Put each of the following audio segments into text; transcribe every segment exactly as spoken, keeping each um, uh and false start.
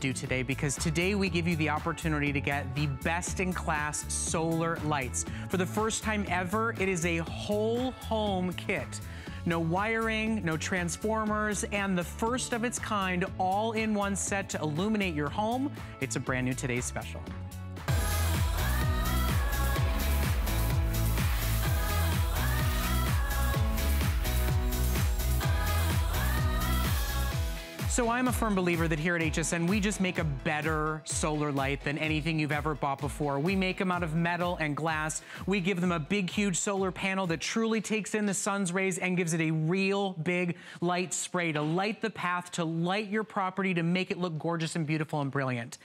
do today, because today we give you the opportunity to get the best-in-class solar lights. For the first time ever, it is a whole home kit. No wiring, no transformers, and the first of its kind all-in-one set to illuminate your home. It's a brand new Today's Special. So I'm a firm believer that here at H S N, we just make a better solar light than anything you've ever bought before. We make them out of metal and glass. We give them a big, huge solar panel that truly takes in the sun's rays and gives it a real big light spray to light the path, to light your property, to make it look gorgeous and beautiful and brilliant.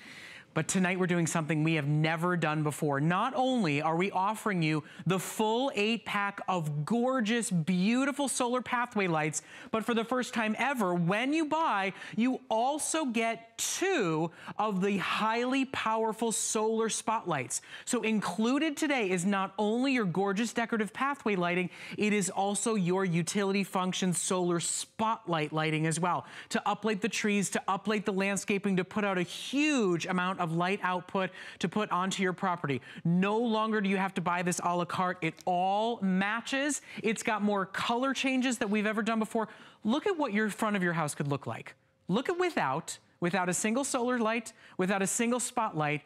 But tonight we're doing something we have never done before. Not only are we offering you the full eight pack of gorgeous, beautiful solar pathway lights, but for the first time ever, when you buy, you also get two of the highly powerful solar spotlights. So included today is not only your gorgeous decorative pathway lighting, it is also your utility function solar spotlight lighting as well. To uplight the trees, to uplight the landscaping, to put out a huge amount of of light output to put onto your property. No longer do you have to buy this a la carte. It all matches. It's got more color changes than we've ever done before. Look at what your front of your house could look like. Look at without, without a single solar light, without a single spotlight,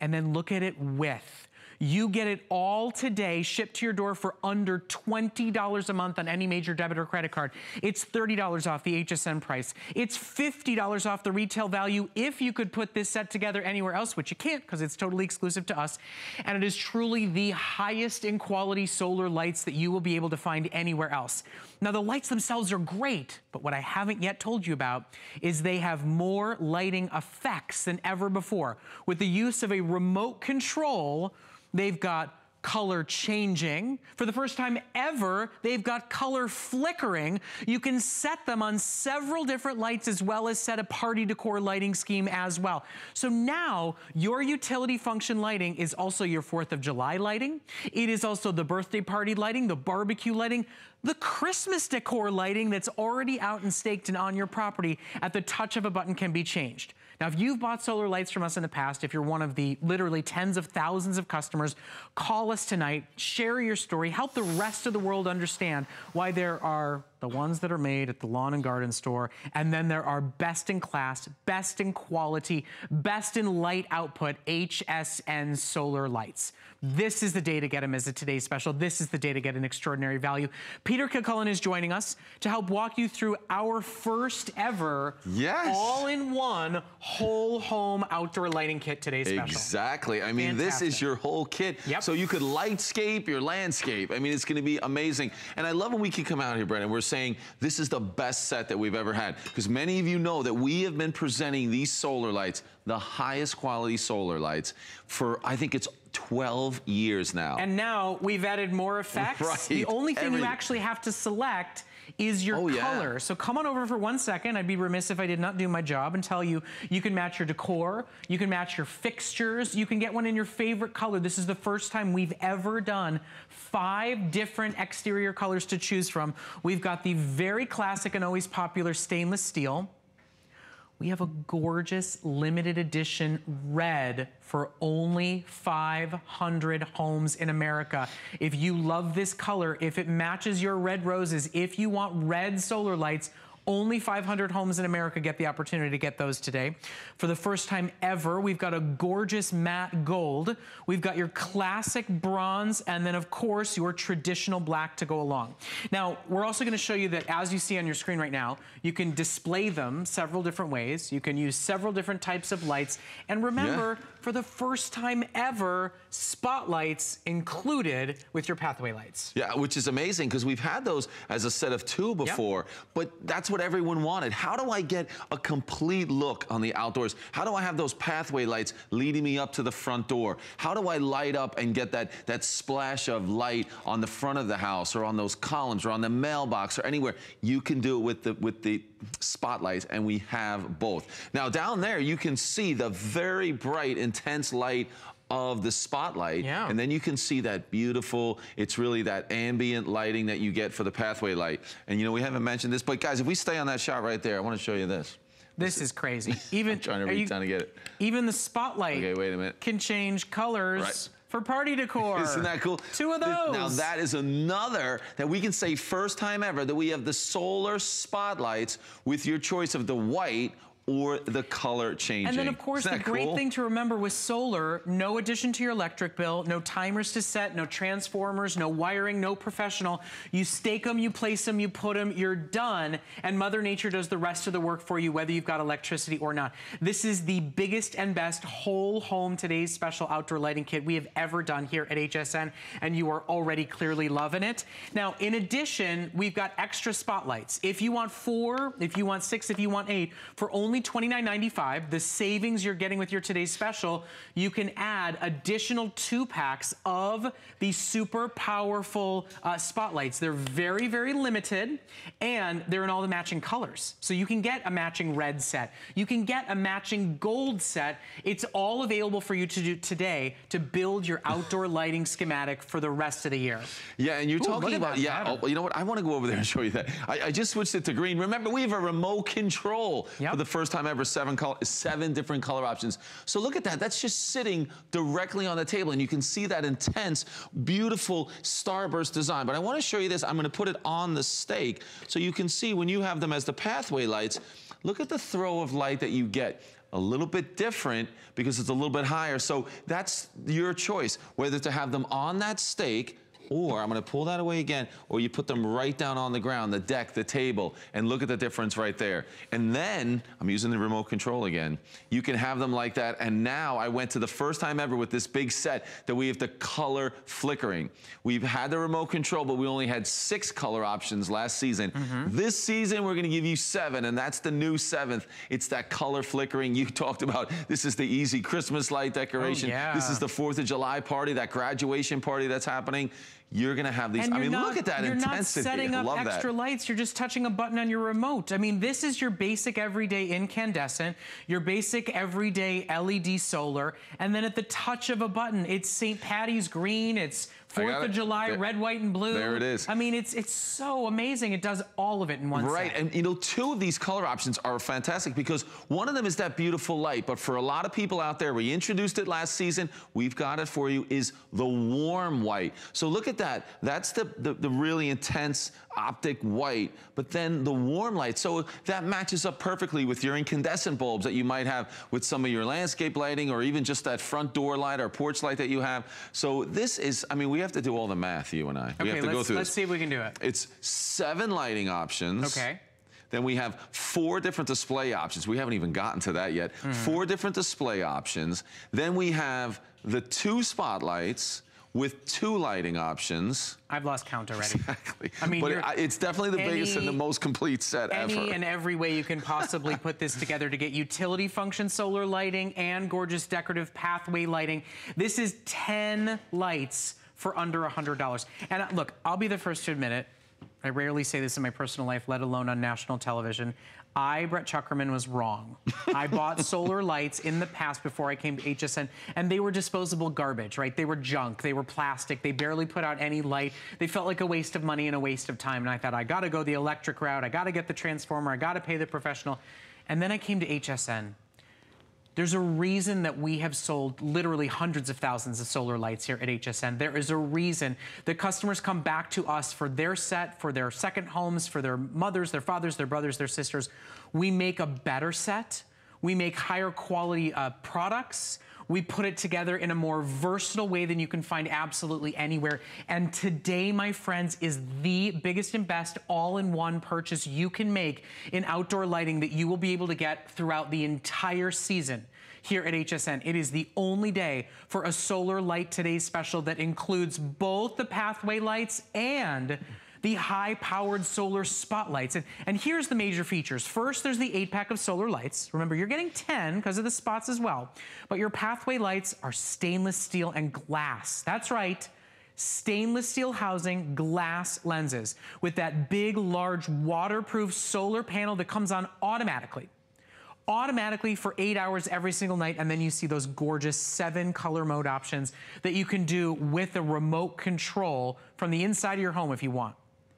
and then look at it with. You get it all today, shipped to your door for under twenty dollars a month on any major debit or credit card. It's thirty dollars off the H S N price. It's fifty dollars off the retail value if you could put this set together anywhere else, which you can't because it's totally exclusive to us. And it is truly the highest in quality solar lights that you will be able to find anywhere else. Now, the lights themselves are great, but what I haven't yet told you about is they have more lighting effects than ever before. With the use of a remote control, they've got color changing. For the first time ever, they've got color flickering. You can set them on several different lights as well as set a party decor lighting scheme as well. So now your utility function lighting is also your fourth of July lighting. It is also the birthday party lighting, the barbecue lighting, the Christmas decor lighting that's already out and staked and on your property at the touch of a button can be changed. Now, if you've bought solar lights from us in the past, if you're one of the literally tens of thousands of customers, call us tonight, share your story, help the rest of the world understand why there are the ones that are made at the lawn and garden store, and then there are best in class, best in quality, best in light output, H S N solar lights. This is the day to get them as a Today's Special. This is the day to get an extraordinary value. Peter Kilcullen is joining us to help walk you through our first ever yes. all-in-one whole home outdoor lighting kit Today's Special. Exactly. I mean, Fantastic. This is your whole kit. Yep. So you could lightscape your landscape. I mean, it's going to be amazing. And I love when we can come out here, Brett, and we're saying this is the best set that we've ever had, because many of you know that we have been presenting these solar lights, the highest quality solar lights, for I think it's twelve years now. And now we've added more effects. Right. The only thing Every... you actually have to select is your oh, color. Yeah. So come on over for one second. I'd be remiss if I did not do my job and tell you, you can match your decor, you can match your fixtures, you can get one in your favorite color. This is the first time we've ever done five different exterior colors to choose from. We've got the very classic and always popular stainless steel. We have a gorgeous limited edition red for only five hundred homes in America. If you love this color, if it matches your red roses, if you want red solar lights, only five hundred homes in America get the opportunity to get those today. For the first time ever, we've got a gorgeous matte gold. We've got your classic bronze, and then of course your traditional black to go along. Now, we're also gonna show you that as you see on your screen right now, you can display them several different ways. You can use several different types of lights. And remember, yeah. for the first time ever, spotlights included with your pathway lights. Yeah, which is amazing, because we've had those as a set of two before, yep. but that's what everyone wanted. How do I get a complete look on the outdoors? How do I have those pathway lights leading me up to the front door? How do I light up and get that, that splash of light on the front of the house, or on those columns, or on the mailbox, or anywhere? You can do it with the, with the spotlights, and we have both. Now, down there, you can see the very bright, intense light of the spotlight, yeah. and then you can see that beautiful, it's really that ambient lighting that you get for the pathway light. And you know, we haven't mentioned this, but guys, if we stay on that shot right there, I want to show you this. This is crazy. Even I'm trying to read down to get it. Even the spotlight okay, wait a minute. can change colors right. for party decor. Isn't that cool? Two of those. Now that is another that we can say first time ever that we have the solar spotlights with your choice of the white or the color changing. And then of course the great cool? thing to remember with solar, no addition to your electric bill, no timers to set, no transformers, no wiring, no professional. You stake them, you place them, you put them, you're done. And Mother Nature does the rest of the work for you, whether you've got electricity or not. This is the biggest and best whole home today's special outdoor lighting kit we have ever done here at H S N, and you are already clearly loving it. Now, in addition, we've got extra spotlights. If you want four, if you want six, if you want eight, for only twenty-nine ninety-five, the savings you're getting with your today's special, you can add additional two packs of these super powerful uh, spotlights. They're very, very limited, and they're in all the matching colors. So you can get a matching red set. You can get a matching gold set. It's all available for you to do today to build your outdoor lighting schematic for the rest of the year. Yeah, and you're Ooh, talking about, yeah, oh, you know what? I want to go over there and show you that. I, I just switched it to green. Remember, we have a remote control yep. for the first time ever, seven color, seven different color options. So look at that. That's just sitting directly on the table, and you can see that intense, beautiful starburst design. But I want to show you this. I'm going to put it on the stake so you can see when you have them as the pathway lights. Look at the throw of light that you get. A little bit different because it's a little bit higher. So that's your choice, whether to have them on that stake, or I'm going to pull that away again, or you put them right down on the ground, the deck, the table, and look at the difference right there. And then, I'm using the remote control again, you can have them like that, and now I went to the first time ever with this big set that we have the color flickering. We've had the remote control, but we only had six color options last season. Mm-hmm. This season, we're going to give you seven, and that's the new seventh. It's that color flickering you talked about. This is the easy Christmas light decoration. Oh, yeah. This is the fourth of July party, that graduation party that's happening. You're gonna have these, I mean, not, look at that you're intensity. You're not setting up extra that. lights, you're just touching a button on your remote. I mean, this is your basic everyday incandescent, your basic everyday L E D solar, and then at the touch of a button, it's Saint Patty's green, it's fourth of July, there, red, white, and blue. There it is. I mean, it's it's so amazing. It does all of it in one right. set. Right, and you know, two of these color options are fantastic because one of them is that beautiful light, but for a lot of people out there, we introduced it last season, we've got it for you, is the warm white. So look at that. That's the, the, the really intense optic white, but then the warm light. So that matches up perfectly with your incandescent bulbs that you might have with some of your landscape lighting or even just that front door light or porch light that you have. So this is, I mean, we have to do all the math, you and I. Okay, we have to let's, go through let's this. see if we can do it. It's seven lighting options. Okay. Then we have four different display options. We haven't even gotten to that yet. Mm-hmm. Four different display options. Then we have the two spotlights with two lighting options. I've lost count already. Exactly. I mean, but it, it's definitely the any, biggest and the most complete set any ever. Any and every way you can possibly put this together to get utility function solar lighting and gorgeous decorative pathway lighting. This is ten lights for under one hundred dollars. And look, I'll be the first to admit it. I rarely say this in my personal life, let alone on national television. I, Brett Chukerman, was wrong. I bought solar lights in the past before I came to H S N, and they were disposable garbage, right? They were junk, they were plastic, they barely put out any light. They felt like a waste of money and a waste of time, and I thought, I gotta go the electric route, I gotta get the transformer, I gotta pay the professional. And then I came to H S N. There's a reason that we have sold literally hundreds of thousands of solar lights here at H S N. There is a reason that customers come back to us for their set, for their second homes, for their mothers, their fathers, their brothers, their sisters. We make a better set. We make higher quality uh, products. We put it together in a more versatile way than you can find absolutely anywhere. And today, my friends, is the biggest and best all-in-one purchase you can make in outdoor lighting that you will be able to get throughout the entire season here at H S N. It is the only day for a solar light today's special that includes both the pathway lights and the high-powered solar spotlights. And, and here's the major features. First, there's the eight-pack of solar lights. Remember, you're getting ten because of the spots as well. But your pathway lights are stainless steel and glass. That's right. Stainless steel housing, glass lenses with that big, large, waterproof solar panel that comes on automatically. automatically for eight hours every single night, and then you see those gorgeous seven color mode options that you can do with a remote control from the inside of your home if you want.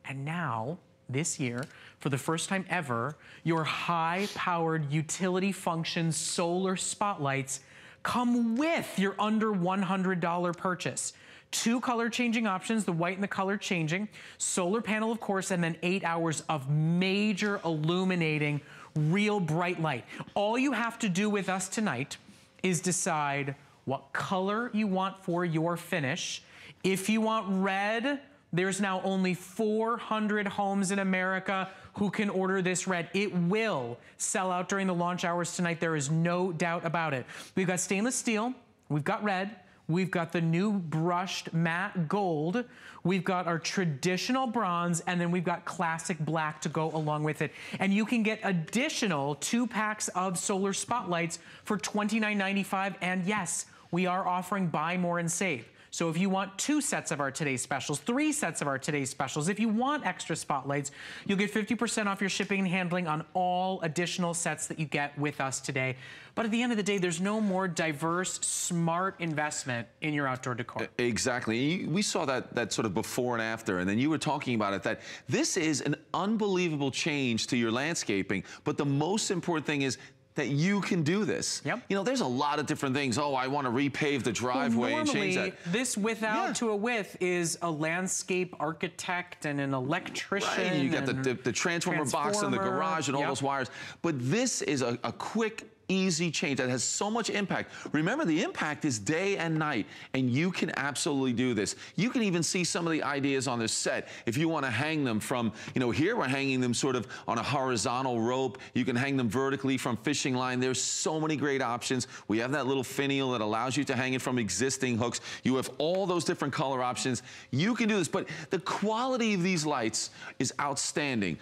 And now, this year, for the first time ever, your high-powered utility function solar spotlights come with your under one hundred dollar purchase. Two color changing options, the white and the color changing, solar panel of course, and then eight hours of major illuminating, real bright light. All you have to do with us tonight is decide what color you want for your finish. If you want red, there's now only four hundred homes in America who can order this red. It will sell out during the launch hours tonight. There is no doubt about it. We've got stainless steel, we've got red, we've got the new brushed matte gold, we've got our traditional bronze, and then we've got classic black to go along with it. And you can get additional two packs of solar spotlights for twenty-nine ninety-five. And yes, we are offering buy more and save. So if you want two sets of our today's specials, three sets of our today's specials, if you want extra spotlights, you'll get fifty percent off your shipping and handling on all additional sets that you get with us today. But at the end of the day, there's no more diverse, smart investment in your outdoor decor. Exactly. We saw that, that sort of before and after, and then you were talking about it, that this is an unbelievable change to your landscaping. But the most important thing is that you can do this. Yep. You know, there's a lot of different things. Oh, I want to repave the driveway well, normally, and change that. This without yeah. to a with is a landscape architect and an electrician. Right. You got the, the, the transformer, transformer box in the garage and all yep. those wires. But this is a, a quick, easy change that has so much impact. Remember, the impact is day and night, and you can absolutely do this. You can even see some of the ideas on this set. If you want to hang them from, you know, here we're hanging them sort of on a horizontal rope. You can hang them vertically from fishing line. There's so many great options. We have that little finial that allows you to hang it from existing hooks. You have all those different color options. You can do this, but the quality of these lights is outstanding.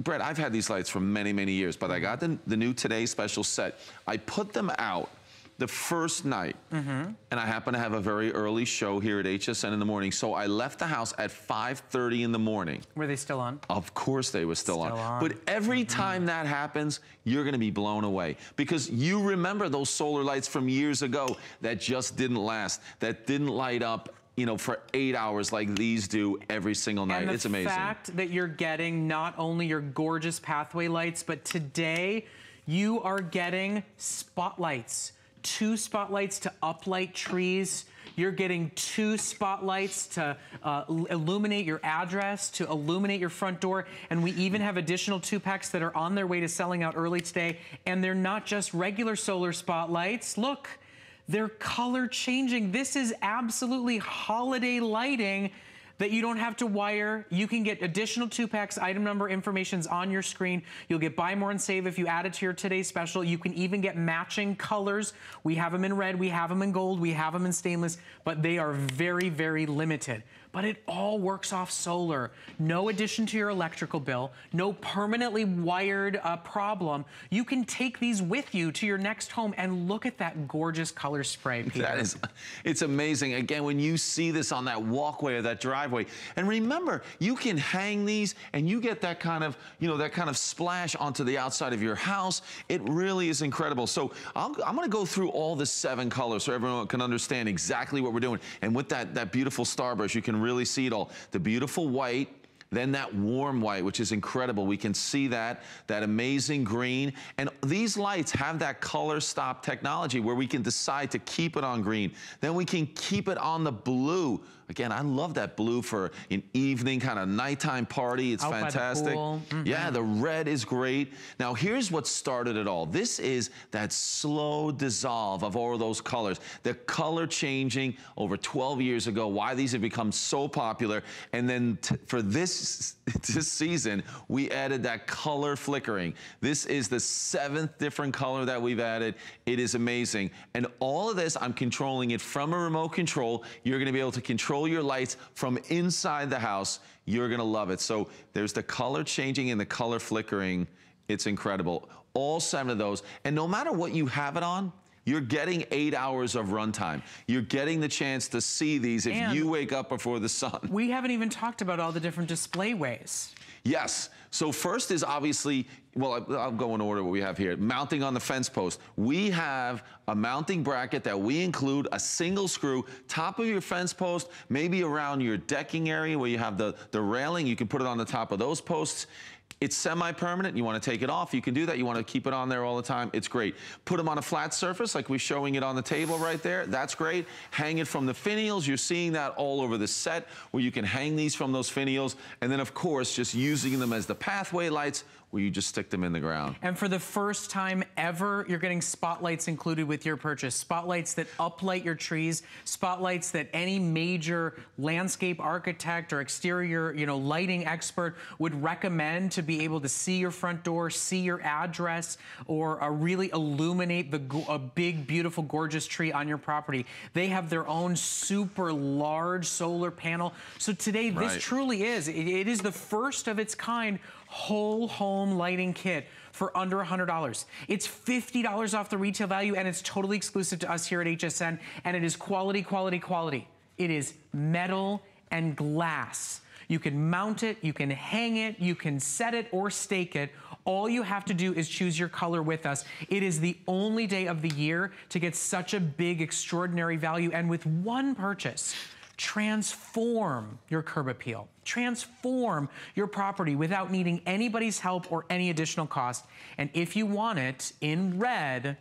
Brett, I've had these lights for many, many years, but I got the, the new Today Special set. I put them out the first night, mm-hmm. and I happen to have a very early show here at H S N in the morning, so I left the house at five thirty in the morning. Were they still on? Of course they were still, still on. on. But every mm-hmm. time that happens, you're gonna be blown away, because you remember those solar lights from years ago that just didn't last, that didn't light up, you know, for eight hours like these do every single night. It's amazing. And the fact that you're getting not only your gorgeous pathway lights, but today you are getting spotlights. Two spotlights to uplight trees. You're getting two spotlights to uh, illuminate your address, to illuminate your front door, and we even have additional two packs that are on their way to selling out early today. And they're not just regular solar spotlights. Look. They're color changing. This is absolutely holiday lighting that you don't have to wire. You can get additional two packs. Item number information's on your screen. You'll get buy more and save if you add it to your today's special. You can even get matching colors. We have them in red, we have them in gold, we have them in stainless, but they are very, very limited. But it all works off solar. No addition to your electrical bill, no permanently wired uh, problem. You can take these with you to your next home, and look at that gorgeous color spray, Peter. That is, it's amazing. Again, when you see this on that walkway or that driveway, and remember, you can hang these and you get that kind of, you know, that kind of splash onto the outside of your house. It really is incredible. So I'll, I'm gonna go through all the seven colors so everyone can understand exactly what we're doing. And with that, that beautiful starburst, you can really see it all. The beautiful white, then that warm white, which is incredible. We can see that, that amazing green. And these lights have that color stop technology where we can decide to keep it on green. Then we can keep it on the blue. Again, I love that blue for an evening kind of nighttime party. It's out fantastic. By the pool. Mm-hmm. Yeah, the red is great. Now here's what started it all. This is that slow dissolve of all those colors. The color changing over twelve years ago, why these have become so popular. And then t for this, this season, we added that color flickering. This is the seventh different color that we've added. It is amazing. And all of this, I'm controlling it from a remote control. You're gonna be able to control your lights from inside the house. You're gonna love it. So there's the color changing and the color flickering. It's incredible. All seven of those. And no matter what you have it on, you're getting eight hours of runtime. You're getting the chance to see these if and you wake up before the sun. We haven't even talked about all the different display ways. Yes. So first is obviously Well, I'll go in order what we have here. Mounting on the fence post. We have a mounting bracket that we include a single screw, top of your fence post, maybe around your decking area where you have the, the railing. You can put it on the top of those posts. It's semi-permanent. You want to take it off, you can do that. You want to keep it on there all the time, it's great. Put them on a flat surface like we're showing it on the table right there. That's great. Hang it from the finials. You're seeing that all over the set where you can hang these from those finials. And then, of course, just using them as the pathway lights where you just stick them in the ground. And for the first time ever, you're getting spotlights included with your purchase. Spotlights that uplight your trees, spotlights that any major landscape architect or exterior, you know, lighting expert would recommend to be able to see your front door, see your address, or uh, really illuminate the a big, beautiful, gorgeous tree on your property. They have their own super large solar panel. So today, right. this truly is, it, it is the first of its kind whole home lighting kit for under one hundred dollars. It's fifty dollars off the retail value, and it's totally exclusive to us here at H S N, and it is quality, quality, quality. It is metal and glass. You can mount it, you can hang it, you can set it or stake it. All you have to do is choose your color with us. It is the only day of the year to get such a big, extraordinary value, and with one purchase, transform your curb appeal. Transform your property without needing anybody's help or any additional cost. And if you want it in red,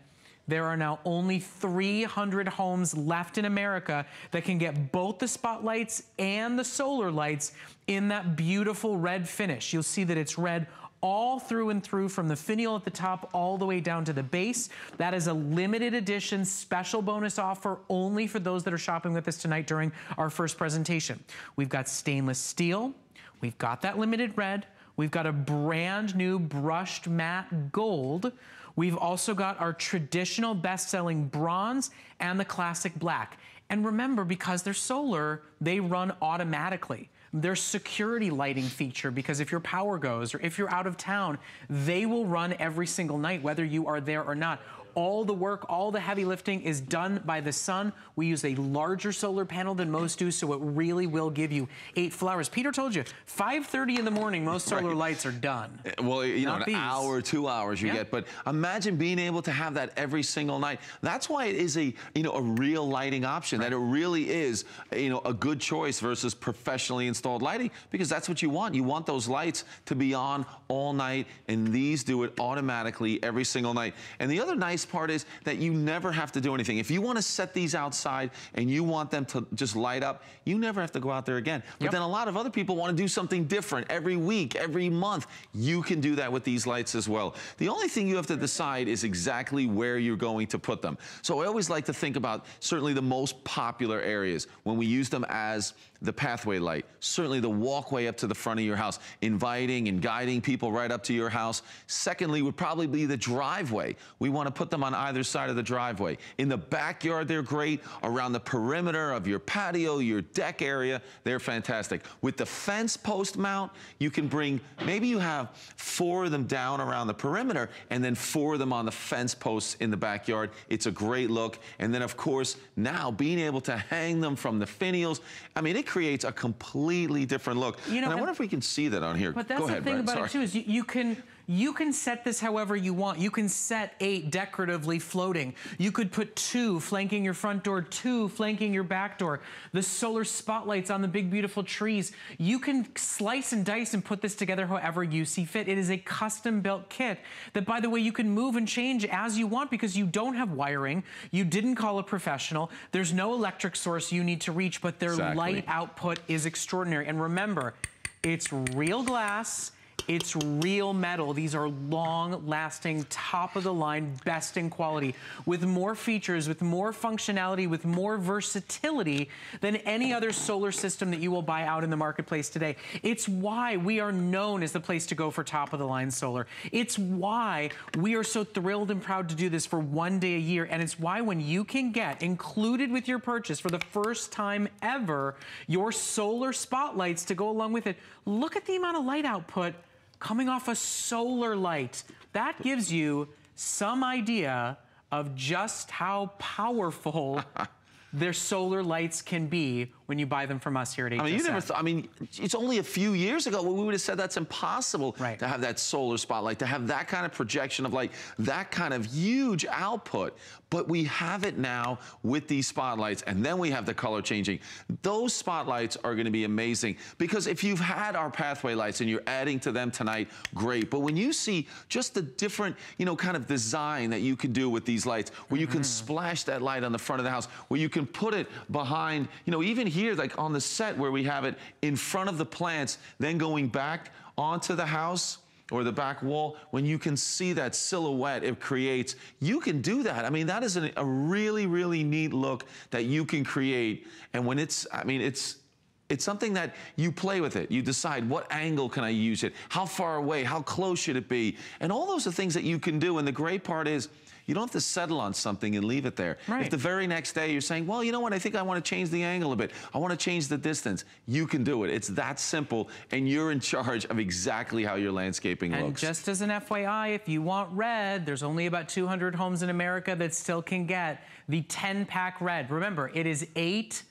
there are now only three hundred homes left in America that can get both the spotlights and the solar lights in that beautiful red finish. You'll see that it's red all through and through, from the finial at the top all the way down to the base. That is a limited edition special bonus offer only for those that are shopping with us tonight during our first presentation. We've got stainless steel, we've got that limited red, we've got a brand new brushed matte gold. We've also got our traditional best-selling bronze and the classic black. And remember, because they're solar, they run automatically. Their security lighting feature, because if your power goes or if you're out of town, they will run every single night, whether you are there or not. All the work, all the heavy lifting is done by the sun. We use a larger solar panel than most do, so it really will give you eight flowers. Peter told you, five thirty in the morning, most solar right. lights are done. Well, you Not know, an these. hour, two hours you yeah. get, but imagine being able to have that every single night. That's why it is a, you know, a real lighting option, right. that it really is, you know, a good choice versus professionally installed lighting, because that's what you want. You want those lights to be on all night, and these do it automatically every single night. And the other nice part is that you never have to do anything. If you want to set these outside and you want them to just light up, you never have to go out there again. But yep. then a lot of other people want to do something different every week, every month. You can do that with these lights as well. The only thing you have to decide is exactly where you're going to put them. So I always like to think about certainly the most popular areas when we use them as the pathway light, certainly the walkway up to the front of your house, inviting and guiding people right up to your house. Secondly, would probably be the driveway. We want to put them on either side of the driveway. In the backyard, they're great. Around the perimeter of your patio, your deck area, they're fantastic. With the fence post mount, you can bring, maybe you have four of them down around the perimeter and then four of them on the fence posts in the backyard. It's a great look. And then, of course, now being able to hang them from the finials, I mean, it creates a completely different look. You know, and I wonder if we can see that on here. But that's Go ahead, the thing Brett. about Sorry. it too is you, you can you can set this however you want. You can set eight decoratively floating. You could put two flanking your front door, two flanking your back door. The solar spotlights on the big beautiful trees. You can slice and dice and put this together however you see fit. It is a custom built kit that, by the way, you can move and change as you want, because you don't have wiring. You didn't call a professional. There's no electric source you need to reach, but their exactly. light output is extraordinary. And remember, it's real glass, it's real metal. These are long-lasting, top-of-the-line, best in quality, with more features, with more functionality, with more versatility than any other solar system that you will buy out in the marketplace today. It's why we are known as the place to go for top-of-the-line solar. It's why we are so thrilled and proud to do this for one day a year, and it's why when you can get included with your purchase for the first time ever, your solar spotlights to go along with it. Look at the amount of light output coming off a solar light. That gives you some idea of just how powerful their solar lights can be when you buy them from us here at H S N. I mean, you never I mean, it's only a few years ago we would have said that's impossible right. to have that solar spotlight, to have that kind of projection of like that kind of huge output. But we have it now with these spotlights, and then we have the color changing. Those spotlights are going to be amazing, because if you've had our pathway lights and you're adding to them tonight, great. But when you see just the different, you know, kind of design that you can do with these lights, where you mm-hmm. can splash that light on the front of the house, where you can put it behind, you know, even here, like on the set where we have it in front of the plants, then going back onto the house or the back wall, when you can see that silhouette it creates, you can do that. I mean, that is an, a really, really neat look that you can create. And when it's, I mean, it's, it's something that you play with it. You decide, what angle can I use it? How far away? How close should it be? And all those are things that you can do. And the great part is, you don't have to settle on something and leave it there. Right. If the very next day you're saying, well, you know what, I think I want to change the angle a bit, I want to change the distance, you can do it. It's that simple, and you're in charge of exactly how your landscaping and looks. And just as an F Y I, if you want red, there's only about two hundred homes in America that still can get the ten pack red. Remember, it is eight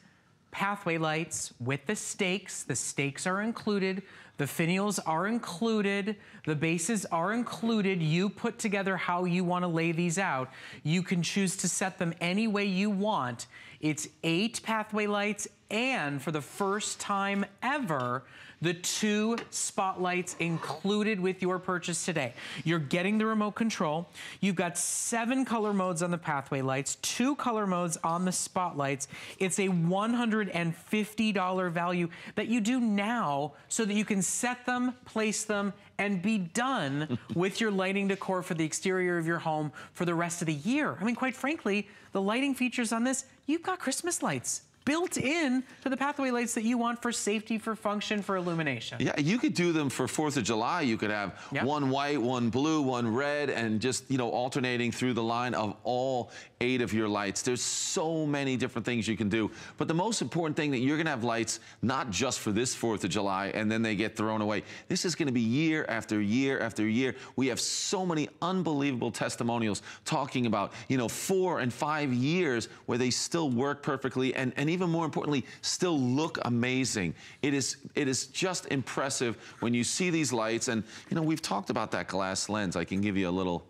pathway lights with the stakes. The stakes are included. The finials are included, the bases are included. You put together how you want to lay these out. You can choose to set them any way you want. It's eight pathway lights, and for the first time ever, the two spotlights included with your purchase today. You're getting the remote control. You've got seven color modes on the pathway lights, two color modes on the spotlights. It's a one hundred fifty dollar value that you do now so that you can set them, place them, and be done with your lighting decor for the exterior of your home for the rest of the year. I mean, quite frankly, the lighting features on this, you've got Christmas lights built in to the pathway lights that you want for safety, for function, for illumination. Yeah, you could do them for fourth of July. You could have yep. one white, one blue, one red, and just, you know, alternating through the line of all eight of your lights. There's so many different things you can do. But the most important thing, that you're gonna have lights not just for this fourth of July and then they get thrown away. This is gonna be year after year after year. We have so many unbelievable testimonials talking about, you know, four and five years where they still work perfectly, and, and even Even more importantly, still look amazing. It is, it is just impressive when you see these lights. And, you know, we've talked about that glass lens. I can give you a little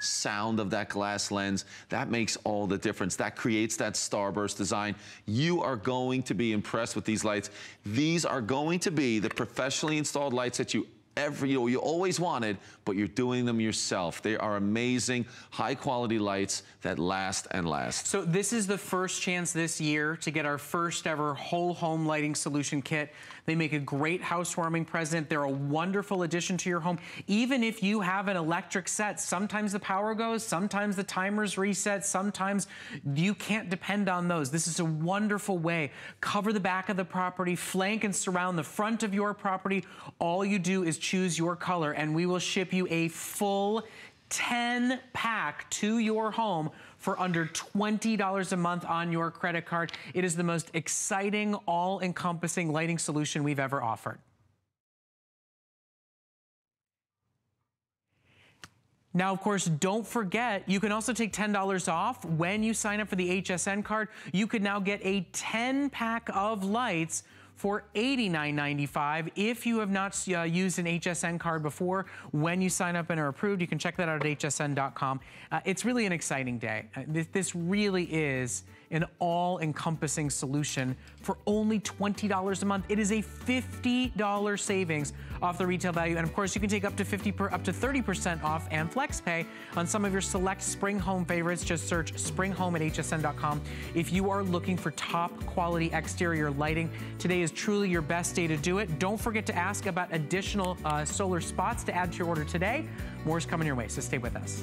sound of that glass lens. That makes all the difference. That creates that starburst design. You are going to be impressed with these lights. These are going to be the professionally installed lights that you Every, you know, you always wanted, but you're doing them yourself. They are amazing, high quality lights that last and last. So this is the first chance this year to get our first ever whole home lighting solution kit. They make a great housewarming present. They're a wonderful addition to your home. Even if you have an electric set, sometimes the power goes, sometimes the timers reset, sometimes you can't depend on those. This is a wonderful way. Cover the back of the property, flank and surround the front of your property. All you do is choose your color, and we will ship you a full ten pack to your home for under twenty dollars a month on your credit card. It is the most exciting, all-encompassing lighting solution we've ever offered. Now, of course, don't forget, you can also take ten dollars off when you sign up for the H S N card. You could now get a ten pack of lights for eighty-nine ninety-five. If you have not uh, used an H S N card before, when you sign up and are approved, you can check that out at H S N dot com. Uh, it's really an exciting day. Uh, this, this really is an all-encompassing solution for only twenty dollars a month. It is a fifty dollar savings off the retail value. And of course, you can take up to fifty per, up to thirty percent off and flex pay on some of your select Spring Home favorites. Just search Spring Home at H S N dot com. If you are looking for top quality exterior lighting, today is truly your best day to do it. Don't forget to ask about additional uh, solar spots to add to your order today. More's coming your way, so stay with us.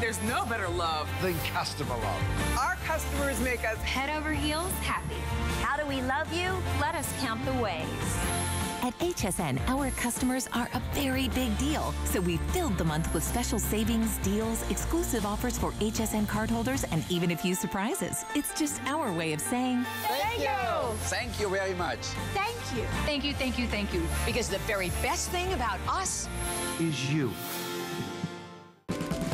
There's no better love than customer love. Our customers make us head over heels happy. How do we love you? Let us count the ways. At H S N, our customers are a very big deal, so we filled the month with special savings, deals, exclusive offers for H S N cardholders, and even a few surprises. It's just our way of saying thank you. Thank you very much. Thank you. Thank you, thank you, thank you. Because the very best thing about us is you.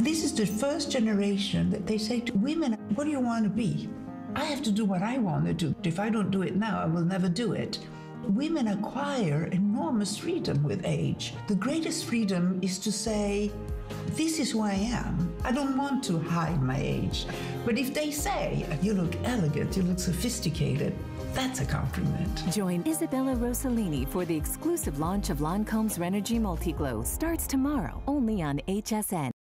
This is the first generation that they say to women, what do you want to be? I have to do what I want to do. If I don't do it now, I will never do it. Women acquire enormous freedom with age. The greatest freedom is to say, this is who I am. I don't want to hide my age. But if they say, you look elegant, you look sophisticated, that's a compliment. Join Isabella Rossellini for the exclusive launch of Lancome's Renergie Multiglow. Starts tomorrow, only on H S N.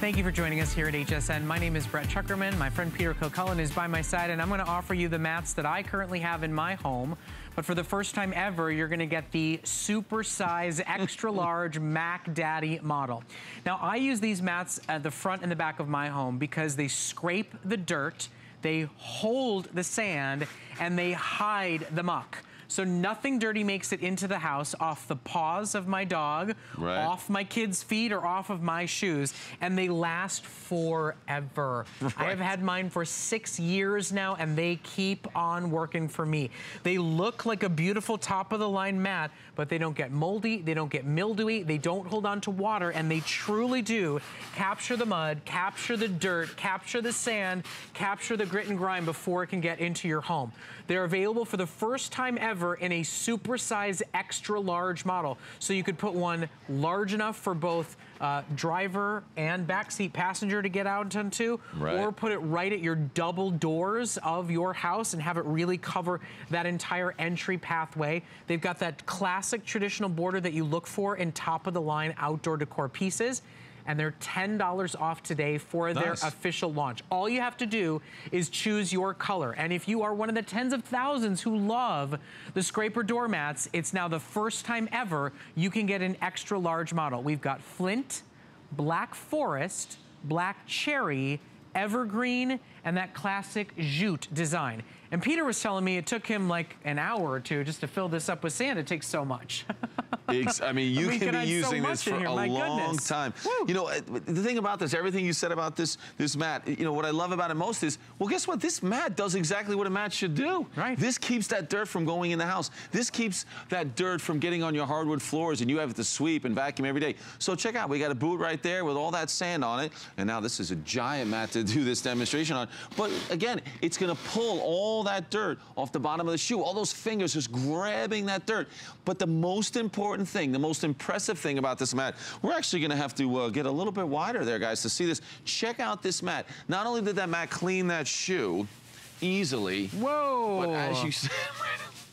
Thank you for joining us here at H S N. My name is Brett Chukerman. My friend Peter Kilcullen is by my side, and I'm going to offer you the mats that I currently have in my home. But for the first time ever, you're going to get the super size, extra large Mac Daddy model. Now, I use these mats at the front and the back of my home because they scrape the dirt, they hold the sand, and they hide the muck. So nothing dirty makes it into the house, off the paws of my dog, right, off my kids' feet, or off of my shoes. And they last forever. Right. I have had mine for six years now, and they keep on working for me. They look like a beautiful top-of-the-line mat, but they don't get moldy, they don't get mildewy, they don't hold on to water, and they truly do capture the mud, capture the dirt, capture the sand, capture the grit and grime before it can get into your home. They're available for the first time ever in a super size extra large model. So you could put one large enough for both uh, driver and backseat passenger to get out into, right, or put it right at your double doors of your house and have it really cover that entire entry pathway. They've got that classic traditional border that you look for in top of the line outdoor decor pieces. And they're ten dollars off today for nice. Their official launch. All you have to do is choose your color. And if you are one of the tens of thousands who love the scraper doormats, it's now the first time ever you can get an extra large model. We've got Flint, Black Forest, Black Cherry, Evergreen, and that classic jute design. And Peter was telling me it took him like an hour or two just to fill this up with sand. It takes so much. I mean, you I mean, can, can be using so this for here, a long goodness. time. Woo. You know, the thing about this, everything you said about this this mat, you know, what I love about it most is, well, guess what? This mat does exactly what a mat should do. Right. This keeps that dirt from going in the house. This keeps that dirt from getting on your hardwood floors, and you have to sweep and vacuum every day. So check out, we got a boot right there with all that sand on it. And now this is a giant mat to do this demonstration on. But again, it's going to pull all that dirt off the bottom of the shoe, all those fingers just grabbing that dirt. But the most important thing, the most impressive thing about this mat, we're actually going to have to uh, get a little bit wider there, guys, to see this. Check out this mat. Not only did that mat clean that shoe easily, whoa, but as you said,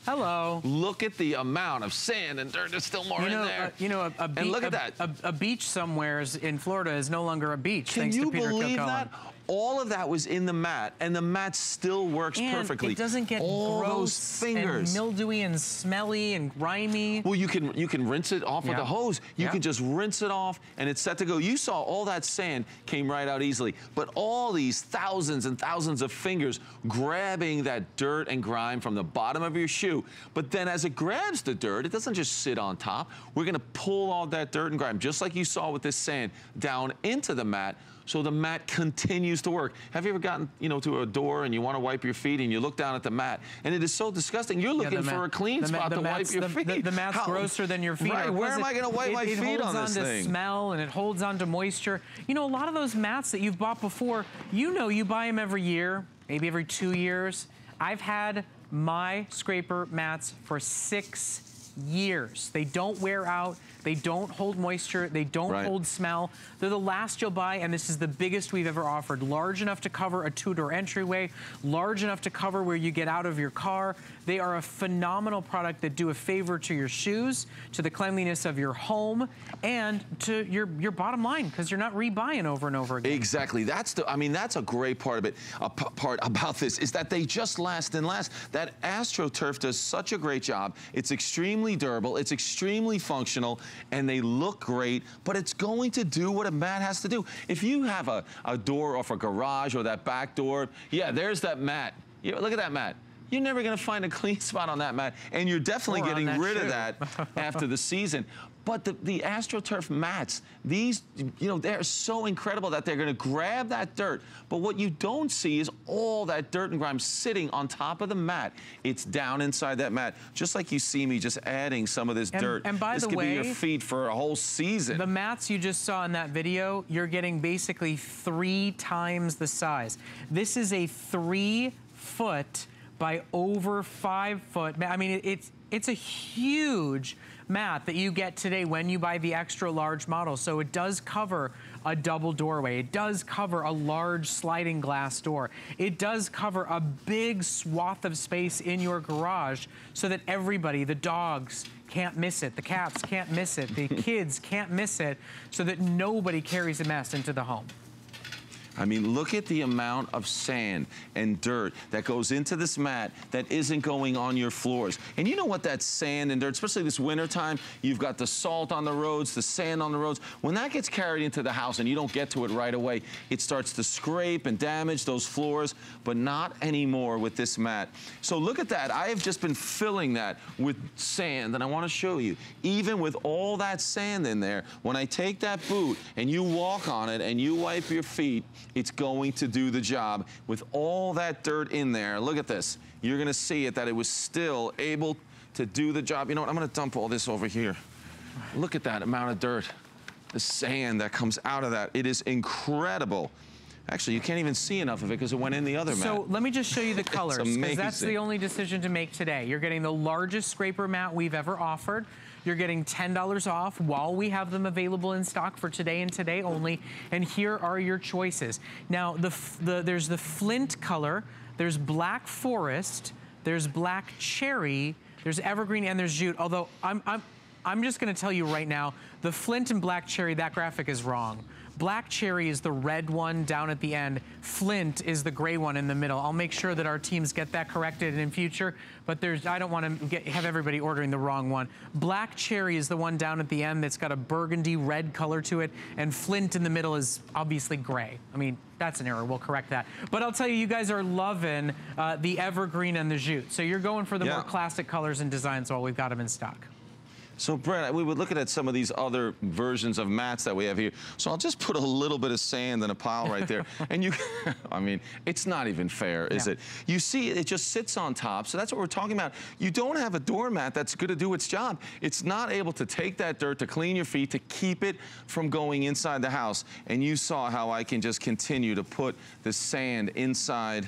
hello. Look at the amount of sand and dirt. There's still more you know, in there. Uh, you know, a, a and look at a, that. A, a beach somewhere in Florida is no longer a beach. Can thanks you to Peter believe Kilcullen. that? All of that was in the mat, and the mat still works and perfectly. It doesn't get all gross those fingers. and mildewy and smelly and grimy. Well, you can you can rinse it off yeah. with a hose. You yeah. can just rinse it off, and it's set to go. You saw all that sand came right out easily, but all these thousands and thousands of fingers grabbing that dirt and grime from the bottom of your shoe. But then as it grabs the dirt, it doesn't just sit on top. We're going to pull all that dirt and grime, just like you saw with this sand, down into the mat. So the mat continues to work. Have you ever gotten, you know, to a door and you want to wipe your feet and you look down at the mat and it is so disgusting. You're looking yeah, for a clean spot to wipe your the, feet. The, the, the mat's How? grosser than your feet. Right, where am I going to wipe it, my it feet on this thing? It holds on to smell and it holds on to moisture. You know, a lot of those mats that you've bought before, you know you buy them every year, maybe every two years. I've had my scraper mats for six years. They don't wear out, they don't hold moisture, they don't right. hold smell. They're the last you'll buy, and this is the biggest we've ever offered. Large enough to cover a two-door entryway, large enough to cover where you get out of your car. They are a phenomenal product that do a favor to your shoes, to the cleanliness of your home, and to your, your bottom line, because you're not rebuying over and over again. Exactly. That's the, I mean, that's a great part of it, a p part about this, is that they just last and last. That AstroTurf does such a great job. It's extremely durable, it's extremely functional, and they look great, but it's going to do what a mat has to do. If you have a, a door off a garage or that back door, yeah, there's that mat. Yeah, look at that mat. You're never gonna find a clean spot on that mat, and you're definitely or getting rid shoe. of that after the season. But the, the AstroTurf mats, these, you know, they're so incredible that they're gonna grab that dirt. But what you don't see is all that dirt and grime sitting on top of the mat. It's down inside that mat. Just like you see me just adding some of this and, dirt. And by this the could way, be your feet for a whole season. The mats you just saw in that video, you're getting basically three times the size. This is a three foot by over five foot. I mean, it, it's, it's a huge mat that you get today when you buy the extra large model. So it does cover a double doorway. It does cover a large sliding glass door. It does cover a big swath of space in your garage so that everybody, the dogs, can't miss it. The cats can't miss it. The kids can't miss it, so that nobody carries a mess into the home. I mean, look at the amount of sand and dirt that goes into this mat that isn't going on your floors. And you know what, that sand and dirt, especially this winter time, you've got the salt on the roads, the sand on the roads. When that gets carried into the house and you don't get to it right away, it starts to scrape and damage those floors, but not anymore with this mat. So look at that. I have just been filling that with sand, and I want to show you, even with all that sand in there, when I take that boot and you walk on it and you wipe your feet, it's going to do the job. With all that dirt in there, look at this. You're gonna see it, that it was still able to do the job. You know what, I'm gonna dump all this over here. Look at that amount of dirt. The sand that comes out of that. It is incredible. Actually, you can't even see enough of it because it went in the other mat. So let me just show you the colors, because that's the only decision to make today. You're getting the largest scraper mat we've ever offered. You're getting ten dollars off while we have them available in stock for today and today only. And here are your choices. Now, the, the, there's the Flint color, there's Black Forest, there's Black Cherry, there's Evergreen, and there's Jute. Although, I'm, I'm, I'm just going to tell you right now, the Flint and Black Cherry, that graphic is wrong. Black Cherry is the red one down at the end. Flint is the gray one in the middle. I'll make sure that our teams get that corrected in future, but there's, I don't want to get, have everybody ordering the wrong one. Black Cherry is the one down at the end that's got a burgundy red color to it, and Flint in the middle is obviously gray. I mean, that's an error. We'll correct that. But I'll tell you, you guys are loving uh, the Evergreen and the Jute. So you're going for the yeah. more classic colors and designs while we've got them in stock. So, Brett, we were looking at some of these other versions of mats that we have here. So I'll just put a little bit of sand in a pile right there. And you, I mean, it's not even fair, is yeah. it? You see, it just sits on top. So that's what we're talking about. You don't have a doormat that's going to do its job. It's not able to take that dirt, to clean your feet, to keep it from going inside the house. And you saw how I can just continue to put the sand inside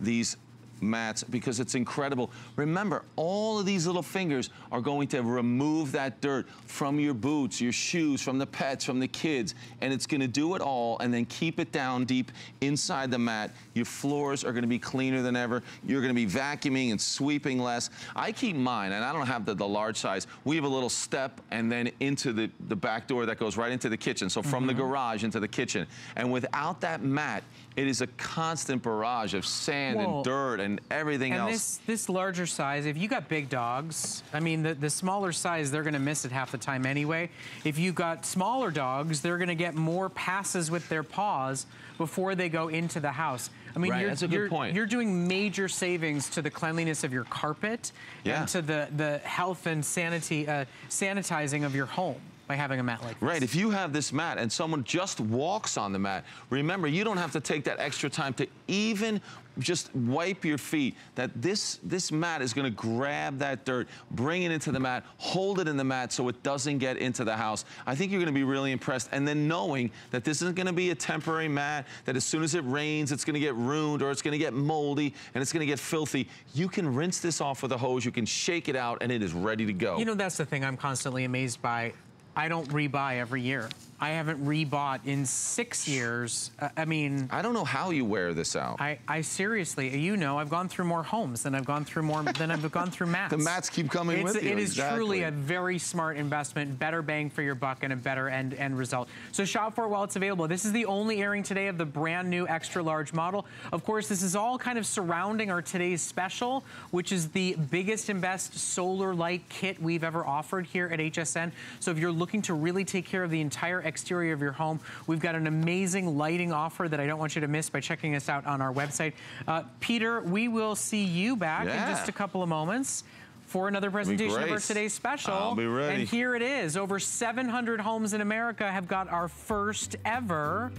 these mats because it's incredible. Remember, all of these little fingers are going to remove that dirt from your boots, your shoes, from the pets, from the kids, and it's going to do it all and then keep it down deep inside the mat. Your floors are going to be cleaner than ever. You're going to be vacuuming and sweeping less. I keep mine, and I don't have the, the large size. We have a little step and then into the, the back door that goes right into the kitchen, so from mm-hmm. the garage into the kitchen. And without that mat, it is a constant barrage of sand Whoa. and dirt and everything and else. And this, this larger size, if you got big dogs, I mean, the, the smaller size, they're gonna miss it half the time anyway. If you got smaller dogs, they're gonna get more passes with their paws before they go into the house. I mean, right, you're, that's a good you're, point. You're doing major savings to the cleanliness of your carpet yeah. and to the, the health and sanity, uh, sanitizing of your home. by having a mat like this. Right, if you have this mat and someone just walks on the mat, remember, you don't have to take that extra time to even just wipe your feet. That this this mat is going to grab that dirt, bring it into the mat, hold it in the mat so it doesn't get into the house. I think you're going to be really impressed. And then knowing that this isn't going to be a temporary mat, that as soon as it rains, it's going to get ruined or it's going to get moldy and it's going to get filthy. You can rinse this off with a hose, you can shake it out, and it is ready to go. You know, that's the thing I'm constantly amazed by. I don't rebuy every year. I haven't rebought in six years. Uh, I mean, I don't know how you wear this out. I, I seriously, you know, I've gone through more homes than I've gone through more than I've gone through mats. The mats keep coming it's, with you. It is exactly. truly a very smart investment, better bang for your buck, and a better end end result. So shop for it while it's available. This is the only airing today of the brand new extra large model. Of course, this is all kind of surrounding our today's special, which is the biggest and best solar light kit we've ever offered here at H S N. So if you're looking to really take care of the entire exterior of your home, we've got an amazing lighting offer that I don't want you to miss by checking us out on our website. Uh, Peter, we will see you back yeah. in just a couple of moments for another presentation of our today's special. I'll be ready. And here it is. Over seven hundred homes in America have got our first ever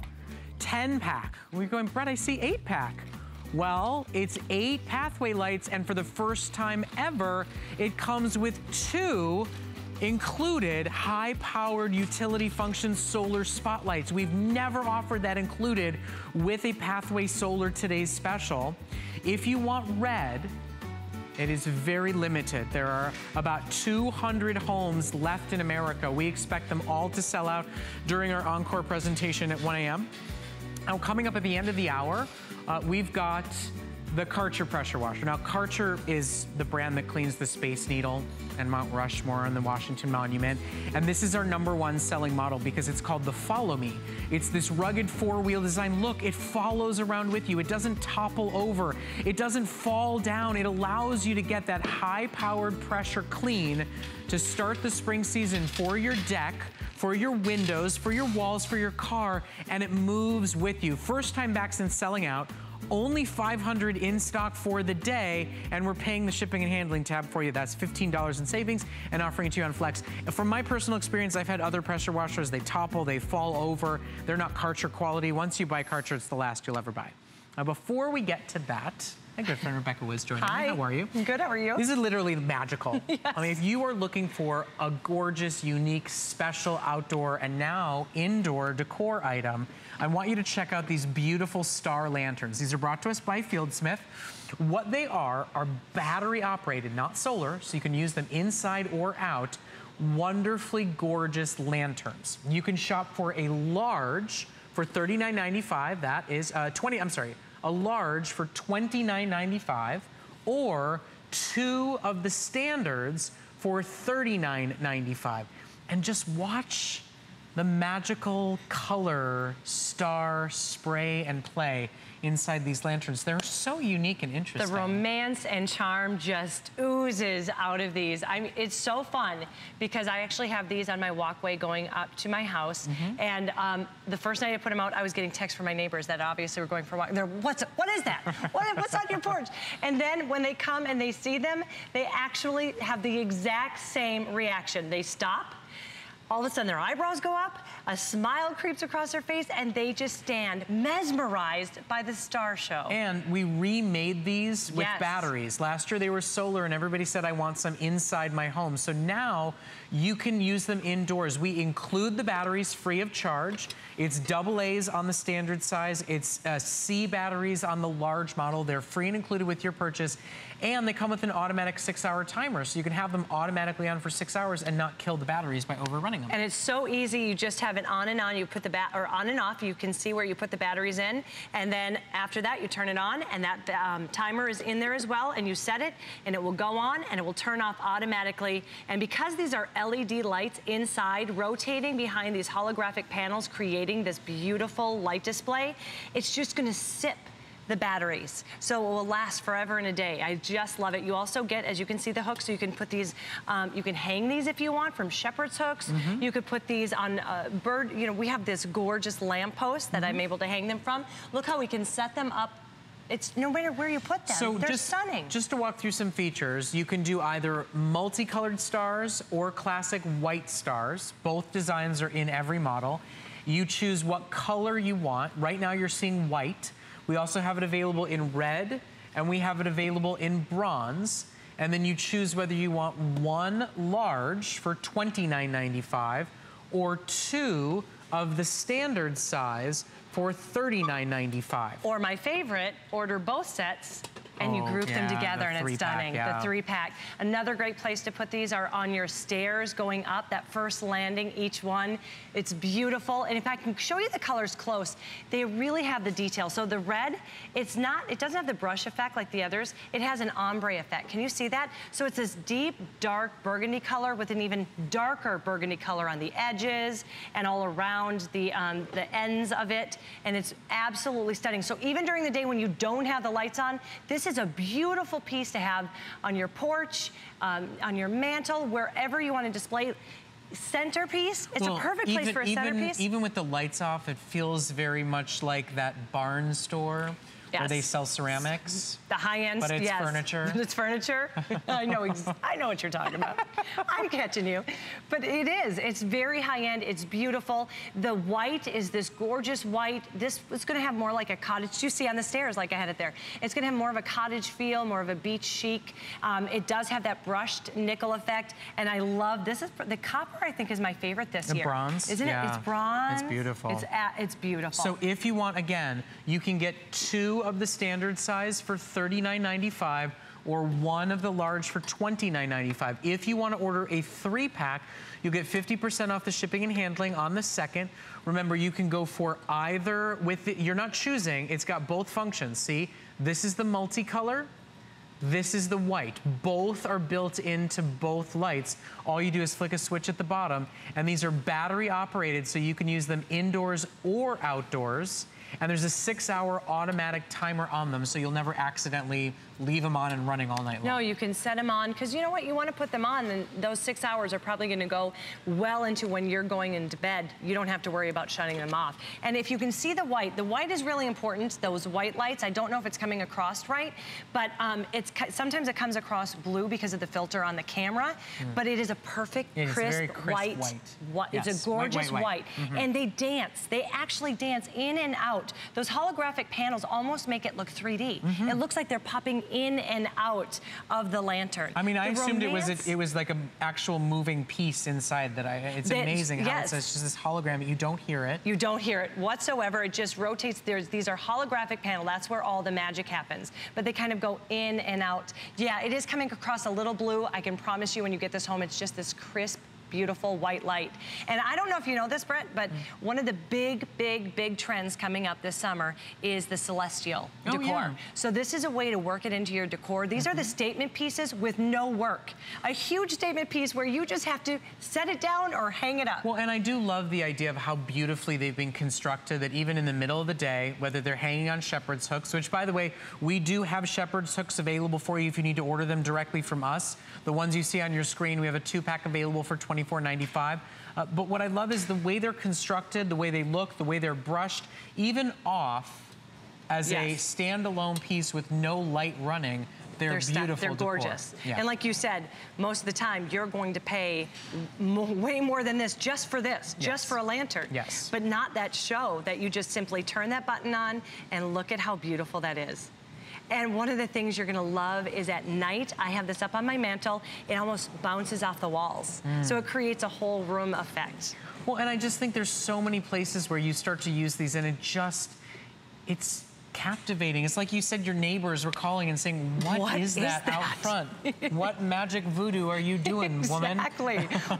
ten pack. We're going, Brett, I see eight pack. Well, it's eight pathway lights, and for the first time ever, it comes with two included high-powered utility function solar spotlights. We've never offered that included with a Pathway Solar Today's Special. If you want red, it is very limited. There are about two hundred homes left in America. We expect them all to sell out during our encore presentation at one A M Now, coming up at the end of the hour, uh, we've got the Karcher pressure washer. Now, Karcher is the brand that cleans the Space Needle and Mount Rushmore and the Washington Monument. And this is our number one selling model because it's called the Follow Me. It's this rugged four-wheel design. Look, it follows around with you. It doesn't topple over. It doesn't fall down. It allows you to get that high-powered pressure clean to start the spring season for your deck, for your windows, for your walls, for your car, and it moves with you. First time back since selling out. Only five hundred in stock for the day, and we're paying the shipping and handling tab for you. That's fifteen dollars in savings and offering it to you on Flex. From my personal experience, I've had other pressure washers. They topple, they fall over. They're not Karcher quality. Once you buy Karcher, it's the last you'll ever buy. Now, before we get to that, my good friend Rebekah Woods joining Hi. me. How are you? Good, how are you? This is literally magical. Yes. I mean, if you are looking for a gorgeous, unique, special outdoor and now indoor decor item, I want you to check out these beautiful star lanterns. These are brought to us by Fieldsmith. What they are are battery operated, not solar, so you can use them inside or out. Wonderfully gorgeous lanterns. You can shop for a large for thirty-nine ninety-five. That is uh, twenty, I'm sorry, a large for twenty-nine ninety-five, or two of the standards for thirty-nine ninety-five. And just watch the magical color star spray and play inside these lanterns. They're so unique and interesting. The romance and charm just oozes out of these. I mean, it's so fun because I actually have these on my walkway going up to my house. Mm-hmm. And um, the first night I put them out, I was getting texts from my neighbors that obviously were going for a walk. They're, what's, what is that? What, what's on your porch? And then when they come and they see them, they actually have the exact same reaction. They stop. All of a sudden, their eyebrows go up, a smile creeps across their face, and they just stand mesmerized by the star show. And we remade these with yes. batteries. Last year, they were solar, and everybody said, I want some inside my home. So now you can use them indoors. We include the batteries free of charge. It's double A's on the standard size. It's uh, C batteries on the large model. They're free and included with your purchase. And they come with an automatic six-hour timer, so you can have them automatically on for six hours and not kill the batteries by overrunning them. And it's so easy. You just have it on and on. You put the bat or on and off. You can see where you put the batteries in, and then after that, you turn it on, and that um, timer is in there as well. And you set it, and it will go on, and it will turn off automatically. And because these are L E D lights inside, rotating behind these holographic panels, creating this beautiful light display, it's just going to sip the batteries, so it will last forever and a day. I just love it. You also get, as you can see, the hooks, so you can put these, um, you can hang these if you want from shepherd's hooks. Mm-hmm. You could put these on uh, bird, you know, we have this gorgeous lamppost that mm-hmm. I'm able to hang them from. Look how we can set them up It's no matter where you put them. So they're just, stunning. Just to walk through some features, you can do either multicolored stars or classic white stars. Both designs are in every model. You choose what color you want. Right now you're seeing white. We also have it available in red, and we have it available in bronze. And then you choose whether you want one large for twenty-nine ninety-five or two of the standard size for thirty-nine ninety-five. Or my favorite, order both sets and you group oh, yeah, them together the and it's stunning, pack, yeah. the three pack. Another great place to put these are on your stairs going up, that first landing, each one. It's beautiful, and in fact, I can show you the colors close. They really have the detail. So the red, it's not, it doesn't have the brush effect like the others, it has an ombre effect. Can you see that? So it's this deep, dark burgundy color with an even darker burgundy color on the edges and all around the, um, the ends of it, and it's absolutely stunning. So even during the day when you don't have the lights on, this This is a beautiful piece to have on your porch, um, on your mantle, wherever you want to display. Centerpiece, it's well, a perfect even, place for a even, centerpiece. Even with the lights off, it feels very much like that barn store. Yes. Where they sell ceramics. The high-end, yes. But it's yes. furniture. It's furniture. I know ex I know what you're talking about. I'm catching you. But it is. It's very high-end. It's beautiful. The white is this gorgeous white. This is going to have more like a cottage. You see on the stairs like I had it there. It's going to have more of a cottage feel, more of a beach chic. Um, it does have that brushed nickel effect. And I love this. Is the copper, I think, is my favorite this the year. The bronze. Isn't yeah. it? It's bronze. It's beautiful. It's, at, it's beautiful. So if you want, again, you can get two of the standard size for thirty-nine ninety-five or one of the large for twenty-nine ninety-five. If you want to order a three pack, you'll get fifty percent off the shipping and handling on the second. Remember, you can go for either with it. You're not choosing. It's got both functions. See, this is the multicolor. This is the white. Both are built into both lights. All you do is flick a switch at the bottom, and these are battery operated, so you can use them indoors or outdoors. And there's a six-hour automatic timer on them, so you'll never accidentally leave them on and running all night long. No, you can set them on, because you know what? You want to put them on, and those six hours are probably going to go well into when you're going into bed. You don't have to worry about shutting them off. And if you can see the white, the white is really important, those white lights. I don't know if it's coming across right, but um, it's sometimes it comes across blue because of the filter on the camera, mm. but it is a perfect, crisp, very crisp white. white. white. Yes. It's a gorgeous white. white, white. white. Mm-hmm. And they dance. They actually dance in and out. Those holographic panels almost make it look three D. Mm-hmm. It looks like they're popping in and out of the lantern. I mean, the I assumed romance, it was a, it was like an actual moving piece inside that I, it's that, amazing yes. how it's, it's just this hologram. You don't hear it. You don't hear it whatsoever. It just rotates. There's, these are holographic panels. That's where all the magic happens. But they kind of go in and out. Yeah, it is coming across a little blue. I can promise you when you get this home, it's just this crisp, beautiful white light. And I don't know if you know this, Brett, but mm-hmm. one of the big, big, big trends coming up this summer is the celestial oh, decor. Yeah. So this is a way to work it into your decor. These mm-hmm. are the statement pieces with no work. A huge statement piece where you just have to set it down or hang it up. Well, and I do love the idea of how beautifully they've been constructed, that even in the middle of the day, whether they're hanging on shepherd's hooks, which by the way, we do have shepherd's hooks available for you if you need to order them directly from us. The ones you see on your screen, we have a two-pack available for twenty-five dollars. twenty-four ninety-five. Uh, but what I love is the way they're constructed, the way they look, the way they're brushed, even off as yes. a standalone piece with no light running. They're, they're beautiful. They're decor. gorgeous. Yeah. And like you said, most of the time you're going to pay mo way more than this just for this, yes. just for a lantern. Yes. But not that show that you just simply turn that button on and look at how beautiful that is. And one of the things you're gonna love is at night, I have this up on my mantle, it almost bounces off the walls. Mm. So it creates a whole room effect. Well, and I just think there's so many places where you start to use these and it just, it's captivating. It's like you said, your neighbors were calling and saying, what, what is, that is that out front? What magic voodoo are you doing, woman? Exactly.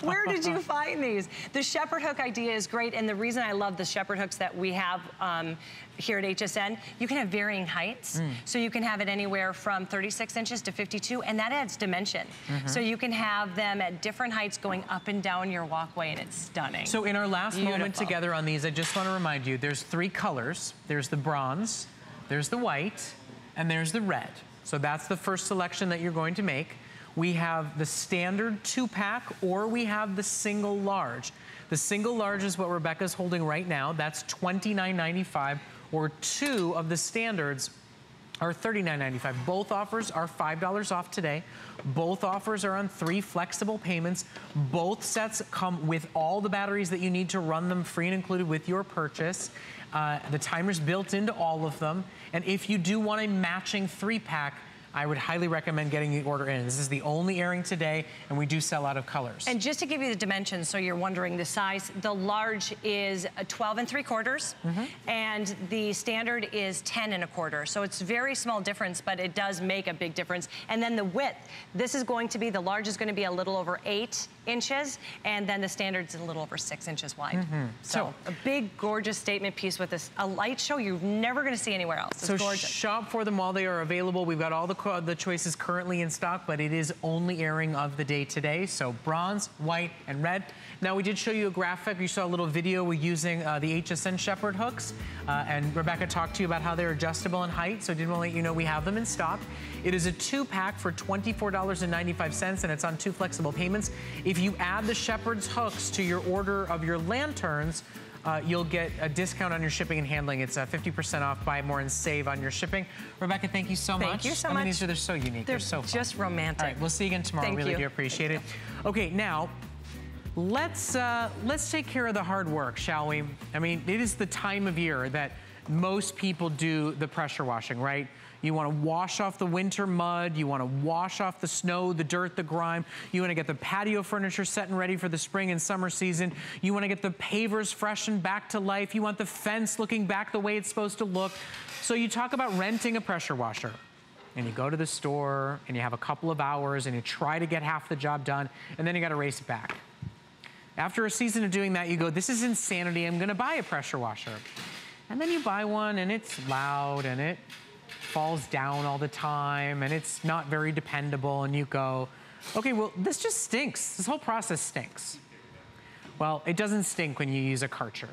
Where did you find these? The shepherd hook idea is great, and the reason I love the shepherd hooks that we have um, here at H S N, you can have varying heights. Mm. So you can have it anywhere from thirty-six inches to fifty-two, and that adds dimension. Mm-hmm. So you can have them at different heights going up and down your walkway, and it's stunning. So in our last Beautiful. moment together on these, I just want to remind you, there's three colors. There's the bronze, there's the white, and there's the red. So that's the first selection that you're going to make. We have the standard two-pack, or we have the single large. The single large is what Rebekah's holding right now. That's twenty-nine ninety-five. Or two of the standards or thirty-nine ninety-five. Both offers are five dollars off today. Both offers are on three flexible payments. Both sets come with all the batteries that you need to run them, free and included with your purchase. Uh, the timer's built into all of them. And if you do want a matching three-pack, I would highly recommend getting the order in. This is the only airing today, and we do sell out of colors. And just to give you the dimensions, so you're wondering the size, the large is twelve and three quarters, mm-hmm. and the standard is ten and a quarter. So it's very small difference, but it does make a big difference. And then the width, this is going to be, the large is going to be a little over eight inches, and then the standard's a little over six inches wide. Mm-hmm. So, so a big, gorgeous statement piece with this, a light show you're never going to see anywhere else. It's so gorgeous. Shop for them while they are available. We've got all the the choices currently in stock, but it is only airing of the day today. So bronze, white, and red. Now we did show you a graphic. You saw a little video. We're using uh, the H S N shepherd hooks, uh, and Rebekah talked to you about how they're adjustable in height. So I did want to let you know we have them in stock. It is a two-pack for twenty-four ninety-five, and it's on two flexible payments. If you add the shepherd's hooks to your order of your lanterns, Uh, you'll get a discount on your shipping and handling. It's uh, fifty percent off. Buy more and save on your shipping. Rebekah, thank you so much. Thank you so much. I mean, these are, they're so unique. They're, they're so fun. Just romantic. All right, we'll see you again tomorrow. Thank really you. do appreciate thank it. You. Okay, now let's uh, let's take care of the hard work, shall we? I mean, it is the time of year that most people do the pressure washing, right? You want to wash off the winter mud. You want to wash off the snow, the dirt, the grime. You want to get the patio furniture set and ready for the spring and summer season. You want to get the pavers fresh and back to life. You want the fence looking back the way it's supposed to look. So you talk about renting a pressure washer, and you go to the store and you have a couple of hours and you try to get half the job done, and then you got to race it back. After a season of doing that, you go, this is insanity. I'm going to buy a pressure washer. And then you buy one and it's loud and it falls down all the time and it's not very dependable, and you go, okay, well, this just stinks. This whole process stinks. Well, it doesn't stink when you use a Karcher.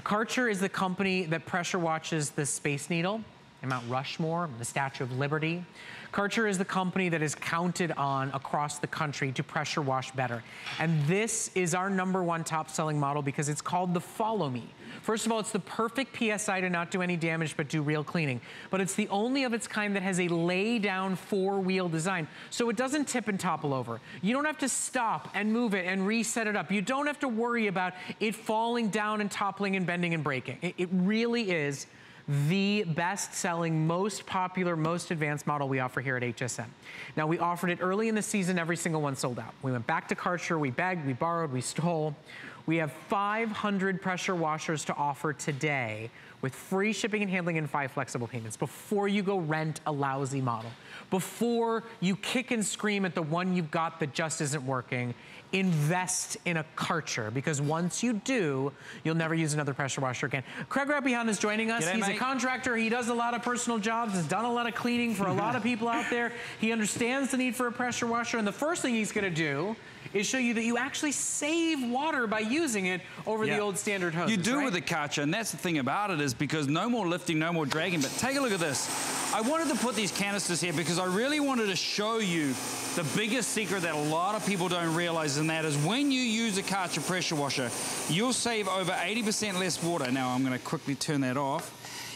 A Karcher is the company that pressure washes the Space Needle and Mount Rushmore, the Statue of Liberty. Karcher is the company that is counted on across the country to pressure wash better. And this is our number one top selling model because it's called the Follow Me. First of all, it's the perfect P S I to not do any damage but do real cleaning. But it's the only of its kind that has a lay-down four-wheel design. So it doesn't tip and topple over. You don't have to stop and move it and reset it up. You don't have to worry about it falling down and toppling and bending and breaking. It, it really is the best-selling, most popular, most advanced model we offer here at H S N. Now, we offered it early in the season. Every single one sold out. We went back to Karcher. We begged, we borrowed, we stole. We have five hundred pressure washers to offer today with free shipping and handling and five flexible payments before you go rent a lousy model, before you kick and scream at the one you've got that just isn't working. Invest in a Karcher, because once you do, you'll never use another pressure washer again. Craig Rapihon is joining us. G'day, He's mate. a contractor. He does a lot of personal jobs, has done a lot of cleaning for a lot of people out there. He understands the need for a pressure washer, and the first thing he's gonna do is show you that you actually save water by using it over yeah. the old standard hose. You do right? with a Karcher, and that's the thing about it, is because no more lifting, no more dragging. But take a look at this. I wanted to put these canisters here because I really wanted to show you the biggest secret that a lot of people don't realize, and that is when you use a Karcher pressure washer, you'll save over eighty percent less water. Now I'm gonna quickly turn that off.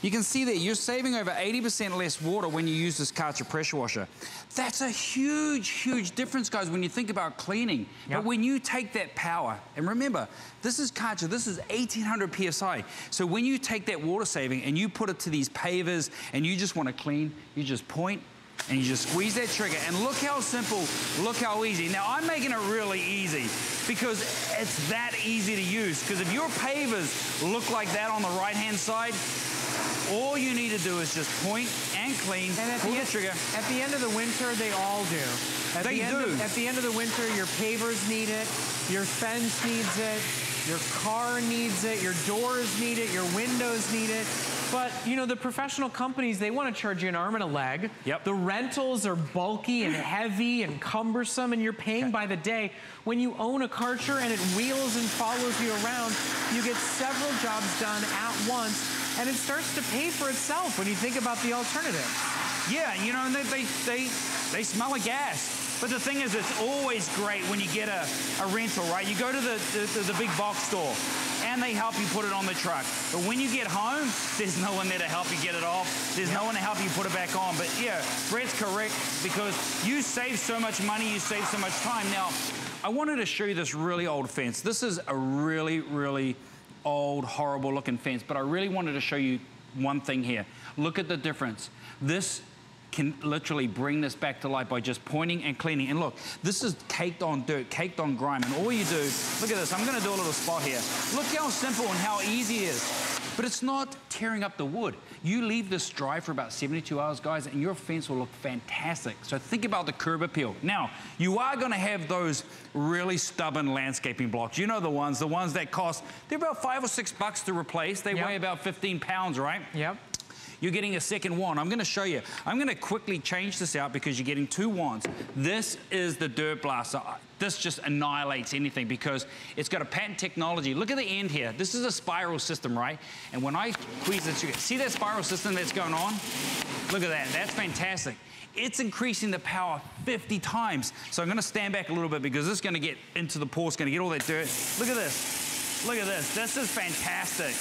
You can see that you're saving over eighty percent less water when you use this Karcher pressure washer. That's a huge, huge difference, guys, when you think about cleaning. Yep. But when you take that power, and remember, this is Karcher, this is eighteen hundred P S I. So when you take that water saving and you put it to these pavers and you just want to clean, you just point and you just squeeze that trigger. And look how simple, look how easy. Now, I'm making it really easy because it's that easy to use. Because if your pavers look like that on the right-hand side, all you need to do is just point and clean, and pull the, the trigger. At the end of the winter, they all do. At they the end do. Of, at the end of the winter, your pavers need it, your fence needs it, your car needs it, your doors need it, your windows need it. But, you know, the professional companies, they want to charge you an arm and a leg. Yep. The rentals are bulky and heavy and cumbersome, and you're paying okay. by the day. When you own a Karcher and it wheels and follows you around, you get several jobs done at once. And it starts to pay for itself when you think about the alternatives. Yeah, you know, and they, they, they, they smell of gas. But the thing is, it's always great when you get a, a rental, right? You go to the, the, the big box store. And and they help you put it on the truck. But when you get home, there's no one there to help you get it off. There's yep. no one to help you put it back on. But yeah, Brett's correct, because you save so much money, you save so much time. Now, I wanted to show you this really old fence. This is a really, really old, horrible looking fence, but I really wanted to show you one thing here. Look at the difference. This can literally bring this back to life by just pointing and cleaning. And look, this is caked on dirt, caked on grime, and all you do, look at this, I'm gonna do a little spot here. Look how simple and how easy it is. But it's not tearing up the wood. You leave this dry for about seventy-two hours, guys, and your fence will look fantastic. So think about the curb appeal. Now, you are gonna have those really stubborn landscaping blocks. You know the ones, the ones that cost, they're about five or six bucks to replace. They yep. weigh about fifteen pounds, right? Yep. You're getting a second wand. I'm gonna show you. I'm gonna quickly change this out because you're getting two wands. This is the dirt blaster. This just annihilates anything because it's got a patent technology. Look at the end here. This is a spiral system, right? And when I squeeze this, see that spiral system that's going on? Look at that, that's fantastic. It's increasing the power fifty times. So I'm gonna stand back a little bit because this is gonna get into the pore, it's gonna get all that dirt. Look at this, look at this. This is fantastic.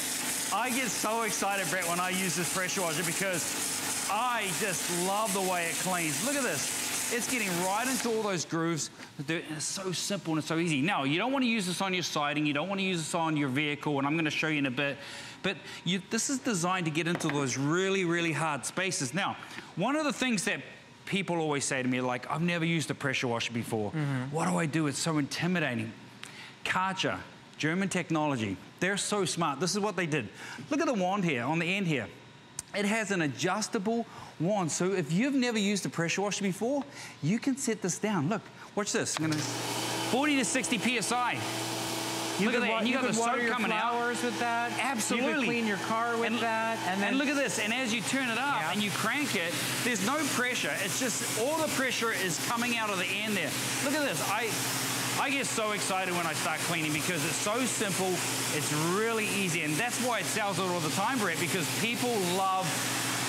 I get so excited, Brett, when I use this pressure washer because I just love the way it cleans. Look at this. It's getting right into all those grooves. It's so simple and it's so easy. Now, you don't want to use this on your siding. You don't want to use this on your vehicle, and I'm going to show you in a bit. But you, this is designed to get into those really, really hard spaces. Now, one of the things that people always say to me, like, I've never used a pressure washer before. Mm-hmm. What do I do? It's so intimidating. Karcher. German technology. They're so smart. This is what they did. Look at the wand here, on the end here. It has an adjustable wand. So if you've never used a pressure washer before, you can set this down. Look, watch this. I'm gonna forty to sixty P S I. You look at that, and you, you got the soap coming out. With that. Absolutely. You can clean your car with and, that. And, then and look at this, and as you turn it up yeah. and you crank it, there's no pressure. It's just, all the pressure is coming out of the end there. Look at this. I. I get so excited when I start cleaning because it's so simple, it's really easy, and that's why it sells it all the time, Brett, because people love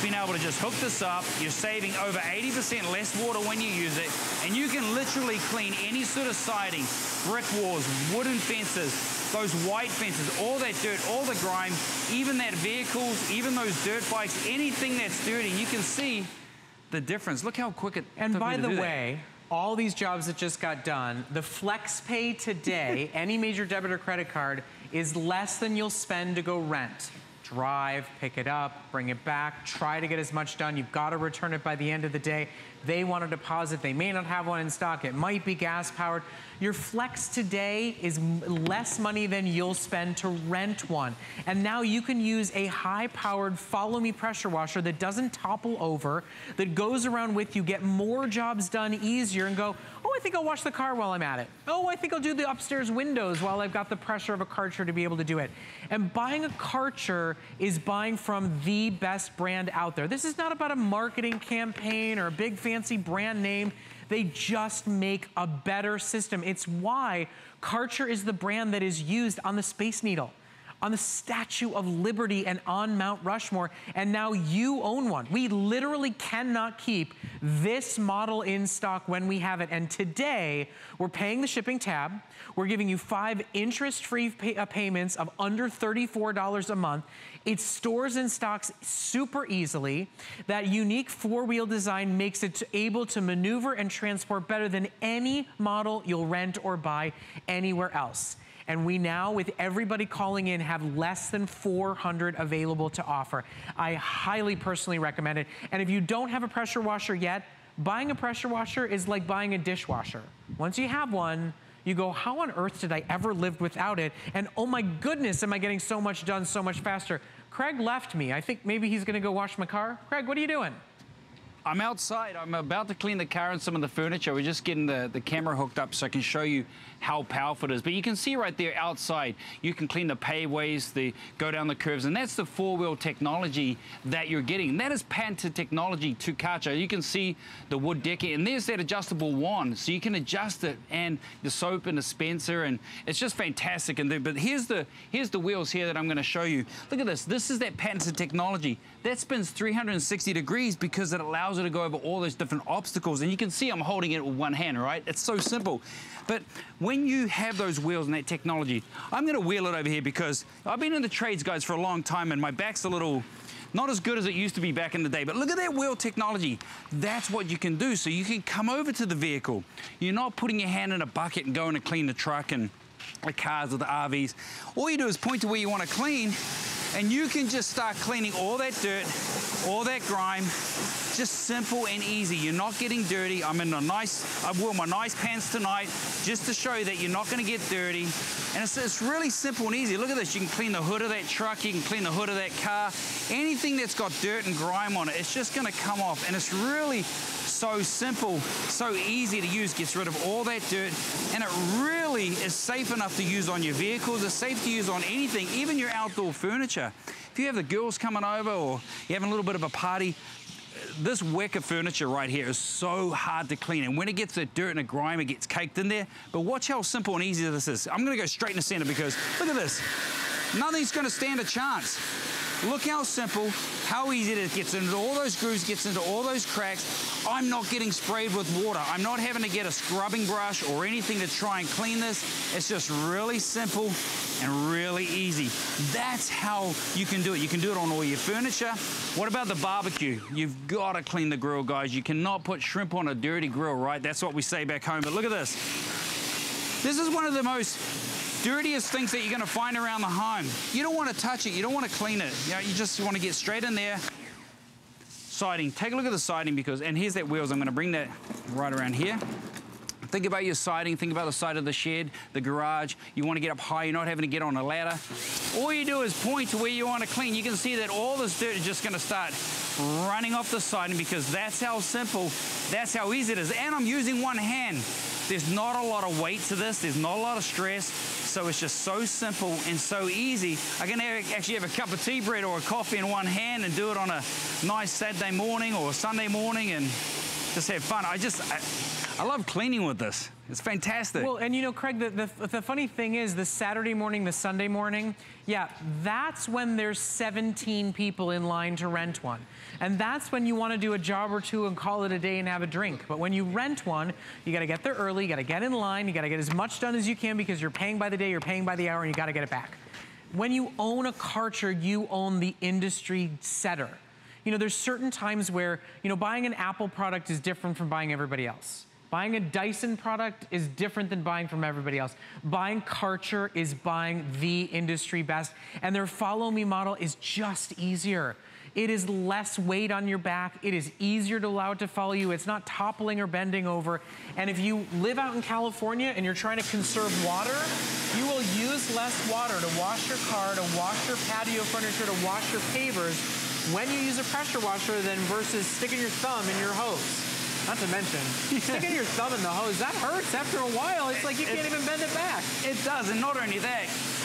being able to just hook this up. You're saving over eighty percent less water when you use it, and you can literally clean any sort of siding, brick walls, wooden fences, those white fences, all that dirt, all the grime, even that vehicles, even those dirt bikes, anything that's dirty. You can see the difference. Look how quick it and took by me to the do way that. All these jobs that just got done, the flex pay today, any major debit or credit card, is less than you'll spend to go rent. Drive, pick it up, bring it back, try to get as much done. You've got to return it by the end of the day. They want a deposit. They may not have one in stock. It might be gas powered. Your flex today is less money than you'll spend to rent one. And now you can use a high powered follow me pressure washer that doesn't topple over, that goes around with you, get more jobs done easier, and go, oh, I think I'll wash the car while I'm at it. Oh, I think I'll do the upstairs windows while I've got the pressure of a Karcher to be able to do it. And buying a Karcher is buying from the best brand out there. This is not about a marketing campaign or a big fancy brand name. They just make a better system. It's why Karcher is the brand that is used on the Space Needle, on the Statue of Liberty, and on Mount Rushmore, and now you own one. We literally cannot keep this model in stock when we have it, and today we're paying the shipping tab. We're giving you five interest-free pay uh, payments of under thirty-four dollars a month. It stores and stocks super easily. That unique four-wheel design makes it able to maneuver and transport better than any model you'll rent or buy anywhere else. And we now, with everybody calling in, have less than four hundred available to offer. I highly personally recommend it. And if you don't have a pressure washer yet, buying a pressure washer is like buying a dishwasher. Once you have one, you go, how on earth did I ever live without it? And oh my goodness, am I getting so much done so much faster? Craig left me. I think maybe he's gonna go wash my car. Craig, what are you doing? I'm outside. I'm about to clean the car and some of the furniture. We're just getting the, the camera hooked up so I can show you how powerful it is. But you can see right there outside, you can clean the paveways, the go down the curves, and that's the four-wheel technology that you're getting. And that is patented technology to Karcher. You can see the wood decking, and there's that adjustable wand, so you can adjust it, and the soap and dispenser, and it's just fantastic. And the, but here's the here's the wheels here that I'm going to show you. Look at this. This is that patented technology. that spins three hundred sixty degrees because it allows her to go over all those different obstacles. And you can see I'm holding it with one hand, right? It's so simple. But when you have those wheels and that technology, I'm gonna wheel it over here because I've been in the trades, guys, for a long time and my back's a little, not as good as it used to be back in the day, but look at that wheel technology. That's what you can do. So you can come over to the vehicle. You're not putting your hand in a bucket and going to clean the truck and the cars or the R Vs. All you do is point to where you want to clean, and you can just start cleaning all that dirt, all that grime, just simple and easy. You're not getting dirty. I'm in a nice, I've worn my nice pants tonight just to show you that you're not gonna get dirty. And it's, it's really simple and easy. Look at this, you can clean the hood of that truck, you can clean the hood of that car. Anything that's got dirt and grime on it, it's just gonna come off. And it's really so simple, so easy to use, gets rid of all that dirt. And it really is safe enough to use on your vehicles, it's safe to use on anything, even your outdoor furniture. If you have the girls coming over or you're having a little bit of a party, this wicker furniture right here is so hard to clean. And when it gets the dirt and the grime, it gets caked in there. But watch how simple and easy this is. I'm gonna go straight in the center because look at this. Nothing's gonna stand a chance. Look how simple, how easy it gets into all those grooves, gets into all those cracks. I'm not getting sprayed with water. I'm not having to get a scrubbing brush or anything to try and clean this. It's just really simple and really easy. That's how you can do it. You can do it on all your furniture. What about the barbecue? You've got to clean the grill, guys. You cannot put shrimp on a dirty grill, right? That's what we say back home. But look at this. This is one of the most dirtiest things that you're gonna find around the home. You don't wanna touch it, you don't wanna clean it. You know, you just wanna get straight in there. Siding, take a look at the siding because, and here's that wheels, I'm gonna bring that right around here. Think about your siding, think about the side of the shed, the garage. You wanna get up high, you're not having to get on a ladder. All you do is point to where you wanna clean. You can see that all this dirt is just gonna start running off the siding because that's how simple, that's how easy it is. And I'm using one hand. There's not a lot of weight to this, there's not a lot of stress, so it's just so simple and so easy. I can actually have a cup of tea, bread, or a coffee in one hand and do it on a nice Saturday morning or Sunday morning and just have fun. I just, I, I love cleaning with this. It's fantastic. Well, and you know, Craig, the, the, the funny thing is the Saturday morning, the Sunday morning, yeah, that's when there's seventeen people in line to rent one. And that's when you want to do a job or two and call it a day and have a drink. But when you rent one, you got to get there early, you got to get in line, you got to get as much done as you can because you're paying by the day, you're paying by the hour, and you got to get it back. When you own a Karcher, you own the industry setter. You know, there's certain times where, you know, buying an Apple product is different from buying everybody else. Buying a Dyson product is different than buying from everybody else. Buying Karcher is buying the industry best. And their Follow Me model is just easier. It is less weight on your back. It is easier to allow it to follow you. It's not toppling or bending over. And if you live out in California and you're trying to conserve water, you will use less water to wash your car, to wash your patio furniture, to wash your pavers when you use a pressure washer than versus sticking your thumb in your hose. Not to mention, yeah. Sticking your thumb in the hose, that hurts after a while. It's like you it, can't even bend it back. It does, and not only that,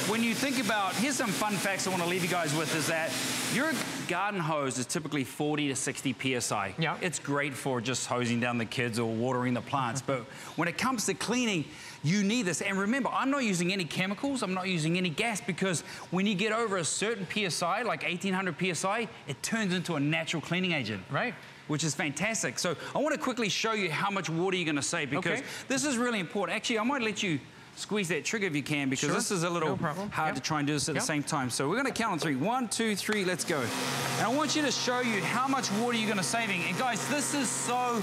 when you think about, here's some fun facts I want to leave you guys with is that your garden hose is typically forty to sixty P S I. Yeah. It's great for just hosing down the kids or watering the plants, but when it comes to cleaning, you need this. And remember, I'm not using any chemicals, I'm not using any gas, because when you get over a certain P S I, like eighteen hundred P S I, it turns into a natural cleaning agent. Right. Which is fantastic. So I want to quickly show you how much water you're going to save because okay. This is really important. Actually, I might let you squeeze that trigger if you can because sure. This is a little no problem. hard yep. to try and do this at yep. the same time. So we're going to count on three. One, two, three, let's go. And I want you to show you how much water you're going to save. And guys, this is so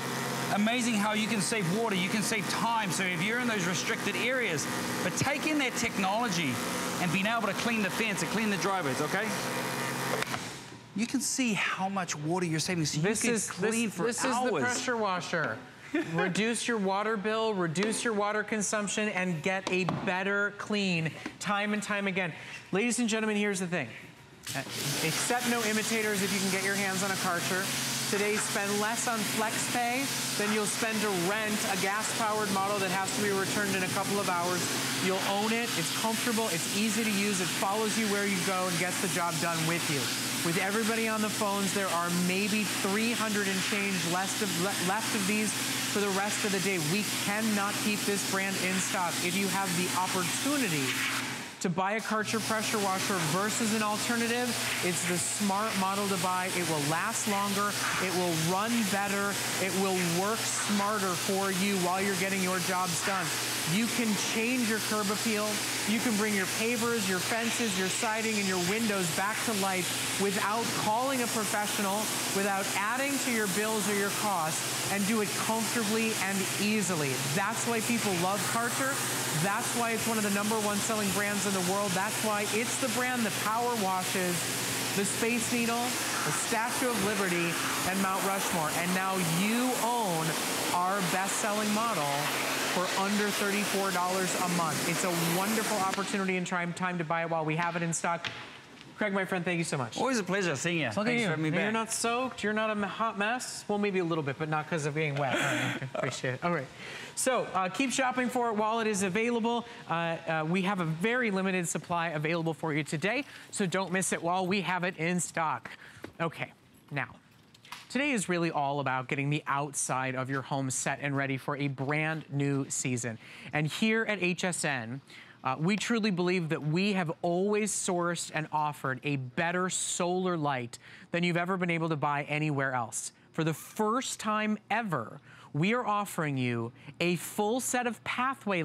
amazing how you can save water. You can save time. So if you're in those restricted areas, but take in that technology and being able to clean the fence and clean the driveways, okay? You can see how much water you're saving, so this you can is, clean this, for this hours. This is the pressure washer. Reduce your water bill, reduce your water consumption, and get a better clean time and time again. Ladies and gentlemen, here's the thing. Accept no imitators if you can get your hands on a Karcher. Today, spend less on flex pay than you'll spend to rent a gas-powered model that has to be returned in a couple of hours. You'll own it, it's comfortable, it's easy to use, it follows you where you go and gets the job done with you. With everybody on the phones, there are maybe three hundred and change left of, le left of these for the rest of the day. We cannot keep this brand in stock. If you have the opportunity to buy a Karcher pressure washer versus an alternative, it's the smart model to buy. It will last longer, it will run better, it will work smarter for you while you're getting your jobs done. You can change your curb appeal. You can bring your pavers, your fences, your siding, and your windows back to life without calling a professional, without adding to your bills or your costs, and do it comfortably and easily. That's why people love Karcher. That's why it's one of the number one selling brands in the world. That's why it's the brand that power washes the Space Needle, the Statue of Liberty, and Mount Rushmore. And now you own our best-selling model for under thirty-four dollars a month. It's a wonderful opportunity and time, time to buy it while we have it in stock. Craig, my friend, thank you so much. Always a pleasure seeing you. Look at you. Me back. You're not soaked. You're not a hot mess. Well, maybe a little bit, but not because of being wet. All right, okay. Appreciate it. All right. So uh, keep shopping for it while it is available. Uh, uh, we have a very limited supply available for you today, so don't miss it while we have it in stock. Okay, now. Today is really all about getting the outside of your home set and ready for a brand new season. And here at H S N, Uh, we truly believe that we have always sourced and offered a better solar light than you've ever been able to buy anywhere else. For the first time ever, we are offering you a full set of pathway